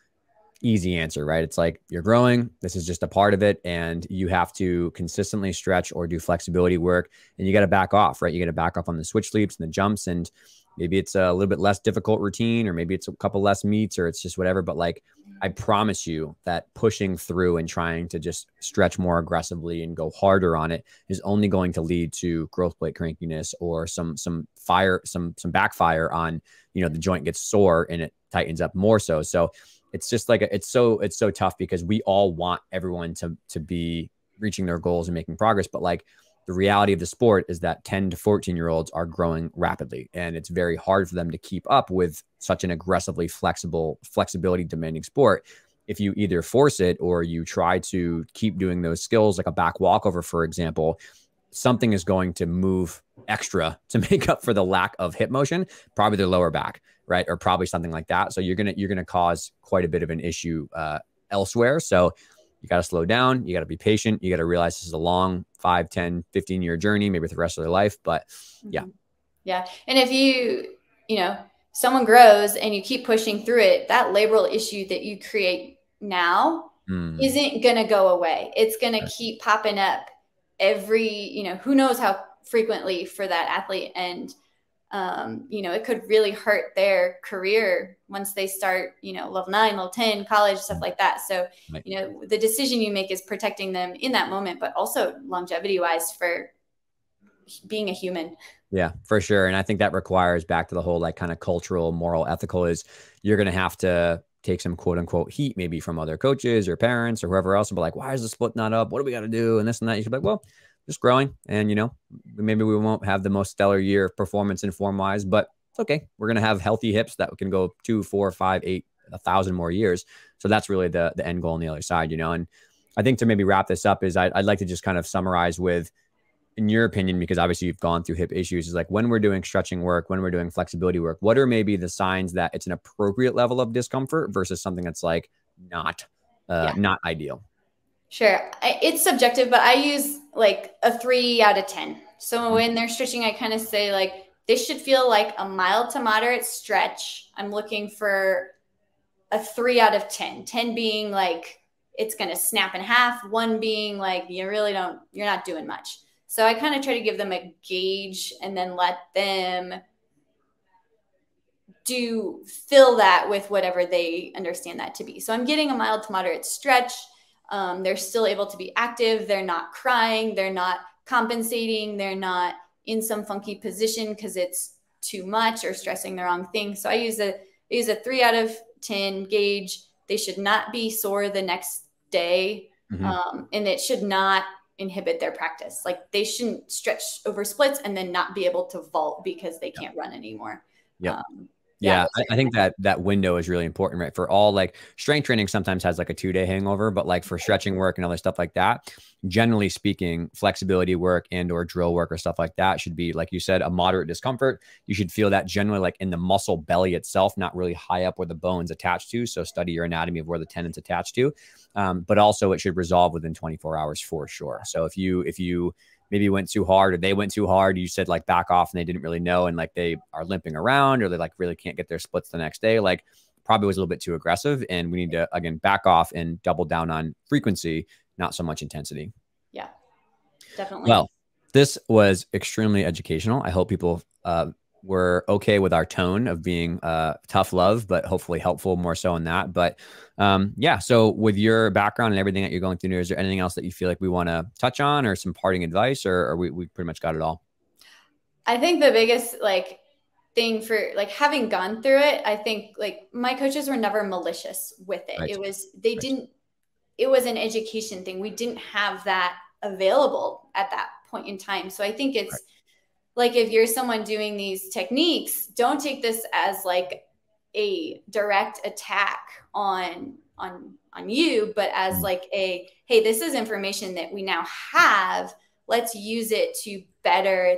easy answer, right? It's like, you're growing, this is just a part of it, and you have to consistently stretch or do flexibility work, and you got to back off, right? You got to back off on the switch leaps and the jumps, and maybe it's a little bit less difficult routine, or maybe it's a couple less meets, or it's just whatever. But like, I promise you that pushing through and trying to just stretch more aggressively and go harder on it is only going to lead to growth plate crankiness or some, some fire, some, some backfire on, you know, the joint gets sore and it tightens up more so. So it's just like, a, it's so, it's so tough because we all want everyone to, to be reaching their goals and making progress. But like, the reality of the sport is that ten to fourteen year olds are growing rapidly, and it's very hard for them to keep up with such an aggressively flexible, flexibility demanding sport. If you either force it or you try to keep doing those skills, like a back walkover, for example, something is going to move extra to make up for the lack of hip motion, probably their lower back, right? Or probably something like that. So you're going to, you're going to cause quite a bit of an issue uh, elsewhere. So you got to slow down. You got to be patient. You got to realize this is a long five, ten, fifteen year journey, maybe for the rest of their life, but yeah. Yeah. And if you, you know, someone grows and you keep pushing through it, that labral issue that you create now mm. isn't going to go away. It's going to yes. keep popping up every, you know, who knows how frequently for that athlete. And, um, you know, it could really hurt their career once they start, you know, level nine, level ten, college, stuff like that. So, right. you know, the decision you make is protecting them in that moment, but also longevity wise for being a human. Yeah, for sure. And I think that requires, back to the whole like kind of cultural, moral, ethical, is you're going to have to take some quote unquote heat, maybe from other coaches or parents or whoever else, and be like, why is the split not up? What do we got to do? And this and that. You should be like, well, just growing. And, you know, maybe we won't have the most stellar year of performance and form wise, but it's okay. We're going to have healthy hips that can go two, four, five, eight, a thousand more years. So that's really the the end goal on the other side, you know? And I think to maybe wrap this up is I, I'd like to just kind of summarize with, in your opinion, because obviously you've gone through hip issues, is like when we're doing stretching work, when we're doing flexibility work, what are maybe the signs that it's an appropriate level of discomfort versus something that's like not, uh, yeah. not ideal? Sure. I, it's subjective, but I use like a three out of ten. So when they're stretching, I kind of say like, this should feel like a mild to moderate stretch. I'm looking for a three out of ten, ten being like, it's going to snap in half, one being like, you really don't, you're not doing much. So I kind of try to give them a gauge and then let them do fill that with whatever they understand that to be. So I'm getting a mild to moderate stretch. Um, they're still able to be active. They're not crying. They're not compensating. They're not in some funky position because it's too much or stressing the wrong thing. So I use a, I use a three out of ten gauge. They should not be sore the next day. Mm-hmm. um, and it should not inhibit their practice. Like they shouldn't stretch over splits and then not be able to vault because they can't yep. run anymore. Yep. Um, yeah. Yeah. I, I think that that window is really important, right? For all like strength training sometimes has like a two day hangover, but like for stretching work and other stuff like that, generally speaking, flexibility work and or drill work or stuff like that should be, like you said, a moderate discomfort. You should feel that generally like in the muscle belly itself, not really high up where the bone's attached to. So study your anatomy of where the tendon's attached to. Um, but also it should resolve within twenty-four hours for sure. So if you, if you, maybe went too hard or they went too hard, you said like back off and they didn't really know. And like they are limping around or they like really can't get their splits the next day. Like probably was a little bit too aggressive, and we need to, again, back off and double down on frequency, not so much intensity. Yeah, definitely. Well, this was extremely educational. I hope people uh, were okay with our tone of being uh, tough love, but hopefully helpful more so in that. But um, yeah, so with your background and everything that you're going through, is there anything else that you feel like we want to touch on, or some parting advice, or, or we, we pretty much got it all? I think the biggest like thing for like having gone through it, I think like my coaches were never malicious with it. Right. It was, they right. didn't, it was an education thing. We didn't have that available at that point in time. So I think it's, right. like if you're someone doing these techniques, don't take this as like a direct attack on, on, on you, but as like a, hey, this is information that we now have. Let's use it to better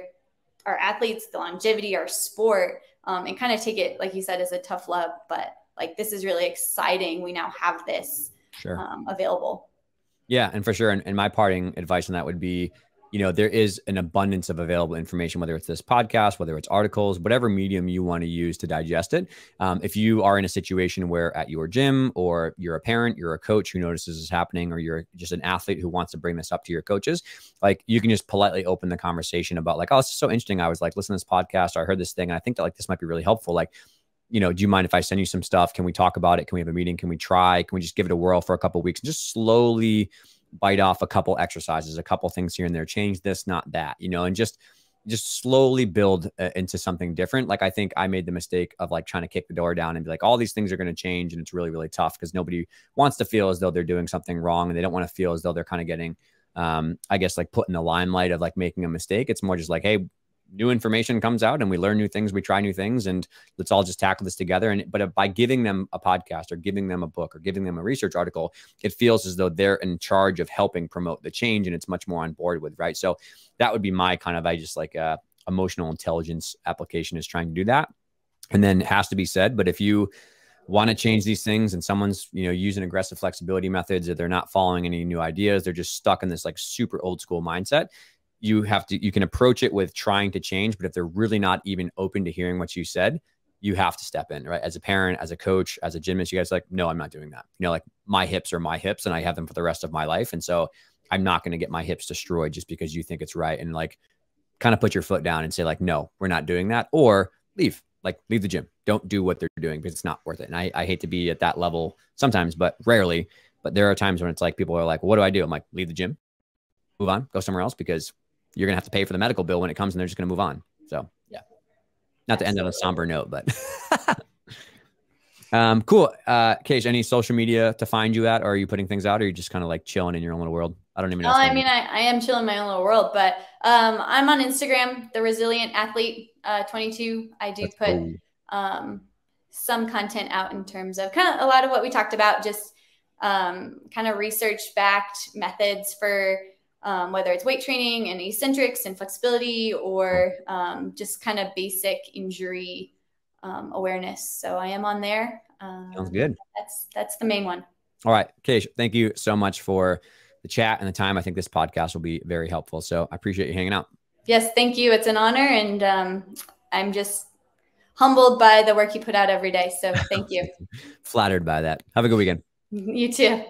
our athletes, the longevity, our sport, um, and kind of take it, like you said, as a tough love, but like, this is really exciting. We now have this sure. um, available. Yeah. And for sure. And, and my parting advice on that would be, you know, there is an abundance of available information, whether it's this podcast, whether it's articles, whatever medium you want to use to digest it. Um, if you are in a situation where at your gym, or you're a parent, you're a coach who notices this is happening, or you're just an athlete who wants to bring this up to your coaches, like you can just politely open the conversation about like, oh, this is so interesting. I was like, listen to this podcast, or I heard this thing, and I think that like this might be really helpful. Like, you know, do you mind if I send you some stuff? Can we talk about it? Can we have a meeting? Can we try? Can we just give it a whirl for a couple of weeks? And just slowly bite off a couple exercises, a couple things here and there, change this, not that, you know, and just, just slowly build uh, into something different. Like, I think I made the mistake of like trying to kick the door down and be like, all these things are going to change. And it's really, really tough because nobody wants to feel as though they're doing something wrong, and they don't want to feel as though they're kind of getting um, I guess, like put in the limelight of like making a mistake. It's more just like, hey, new information comes out and we learn new things, we try new things, and let's all just tackle this together. And but by giving them a podcast or giving them a book or giving them a research article, it feels as though they're in charge of helping promote the change, and it's much more on board with, right? So that would be my kind of, I just like uh, emotional intelligence application is trying to do that. And then it has to be said, but if you want to change these things and someone's, you know, using aggressive flexibility methods, or they're not following any new ideas, they're just stuck in this like super old school mindset, you have to, you can approach it with trying to change, but if they're really not even open to hearing what you said, you have to step in, right? As a parent, as a coach, as a gymnast, you guys are like, no, I'm not doing that. You know, like my hips are my hips and I have them for the rest of my life. And so I'm not going to get my hips destroyed just because you think it's right. And like kind of put your foot down and say like, no, we're not doing that, or leave, like leave the gym. Don't do what they're doing because it's not worth it. And I, I hate to be at that level sometimes, but rarely, but there are times when it's like, people are like, well, what do I do? I'm like, leave the gym, move on, go somewhere else, because you're going to have to pay for the medical bill when it comes and they're just going to move on. So yeah, not to end on a somber note, but um, cool. Uh, Kaysha, any social media to find you at, or are you putting things out, or are you just kind of like chilling in your own little world? I don't even know. Well, I mean, I, I am chilling in my own little world, but um, I'm on Instagram, The Resilient Athlete uh, twenty-two. I do That's put cool. um, some content out in terms of kind of a lot of what we talked about, just um, kind of research backed methods for Um, whether it's weight training and eccentrics and flexibility, or um, just kind of basic injury um, awareness. So I am on there. Um, Sounds good. That's, that's the main one. All right, Kaysha, thank you so much for the chat and the time. I think this podcast will be very helpful. So I appreciate you hanging out. Yes, thank you. It's an honor. And um, I'm just humbled by the work you put out every day. So thank you. Flattered by that. Have a good weekend. You too.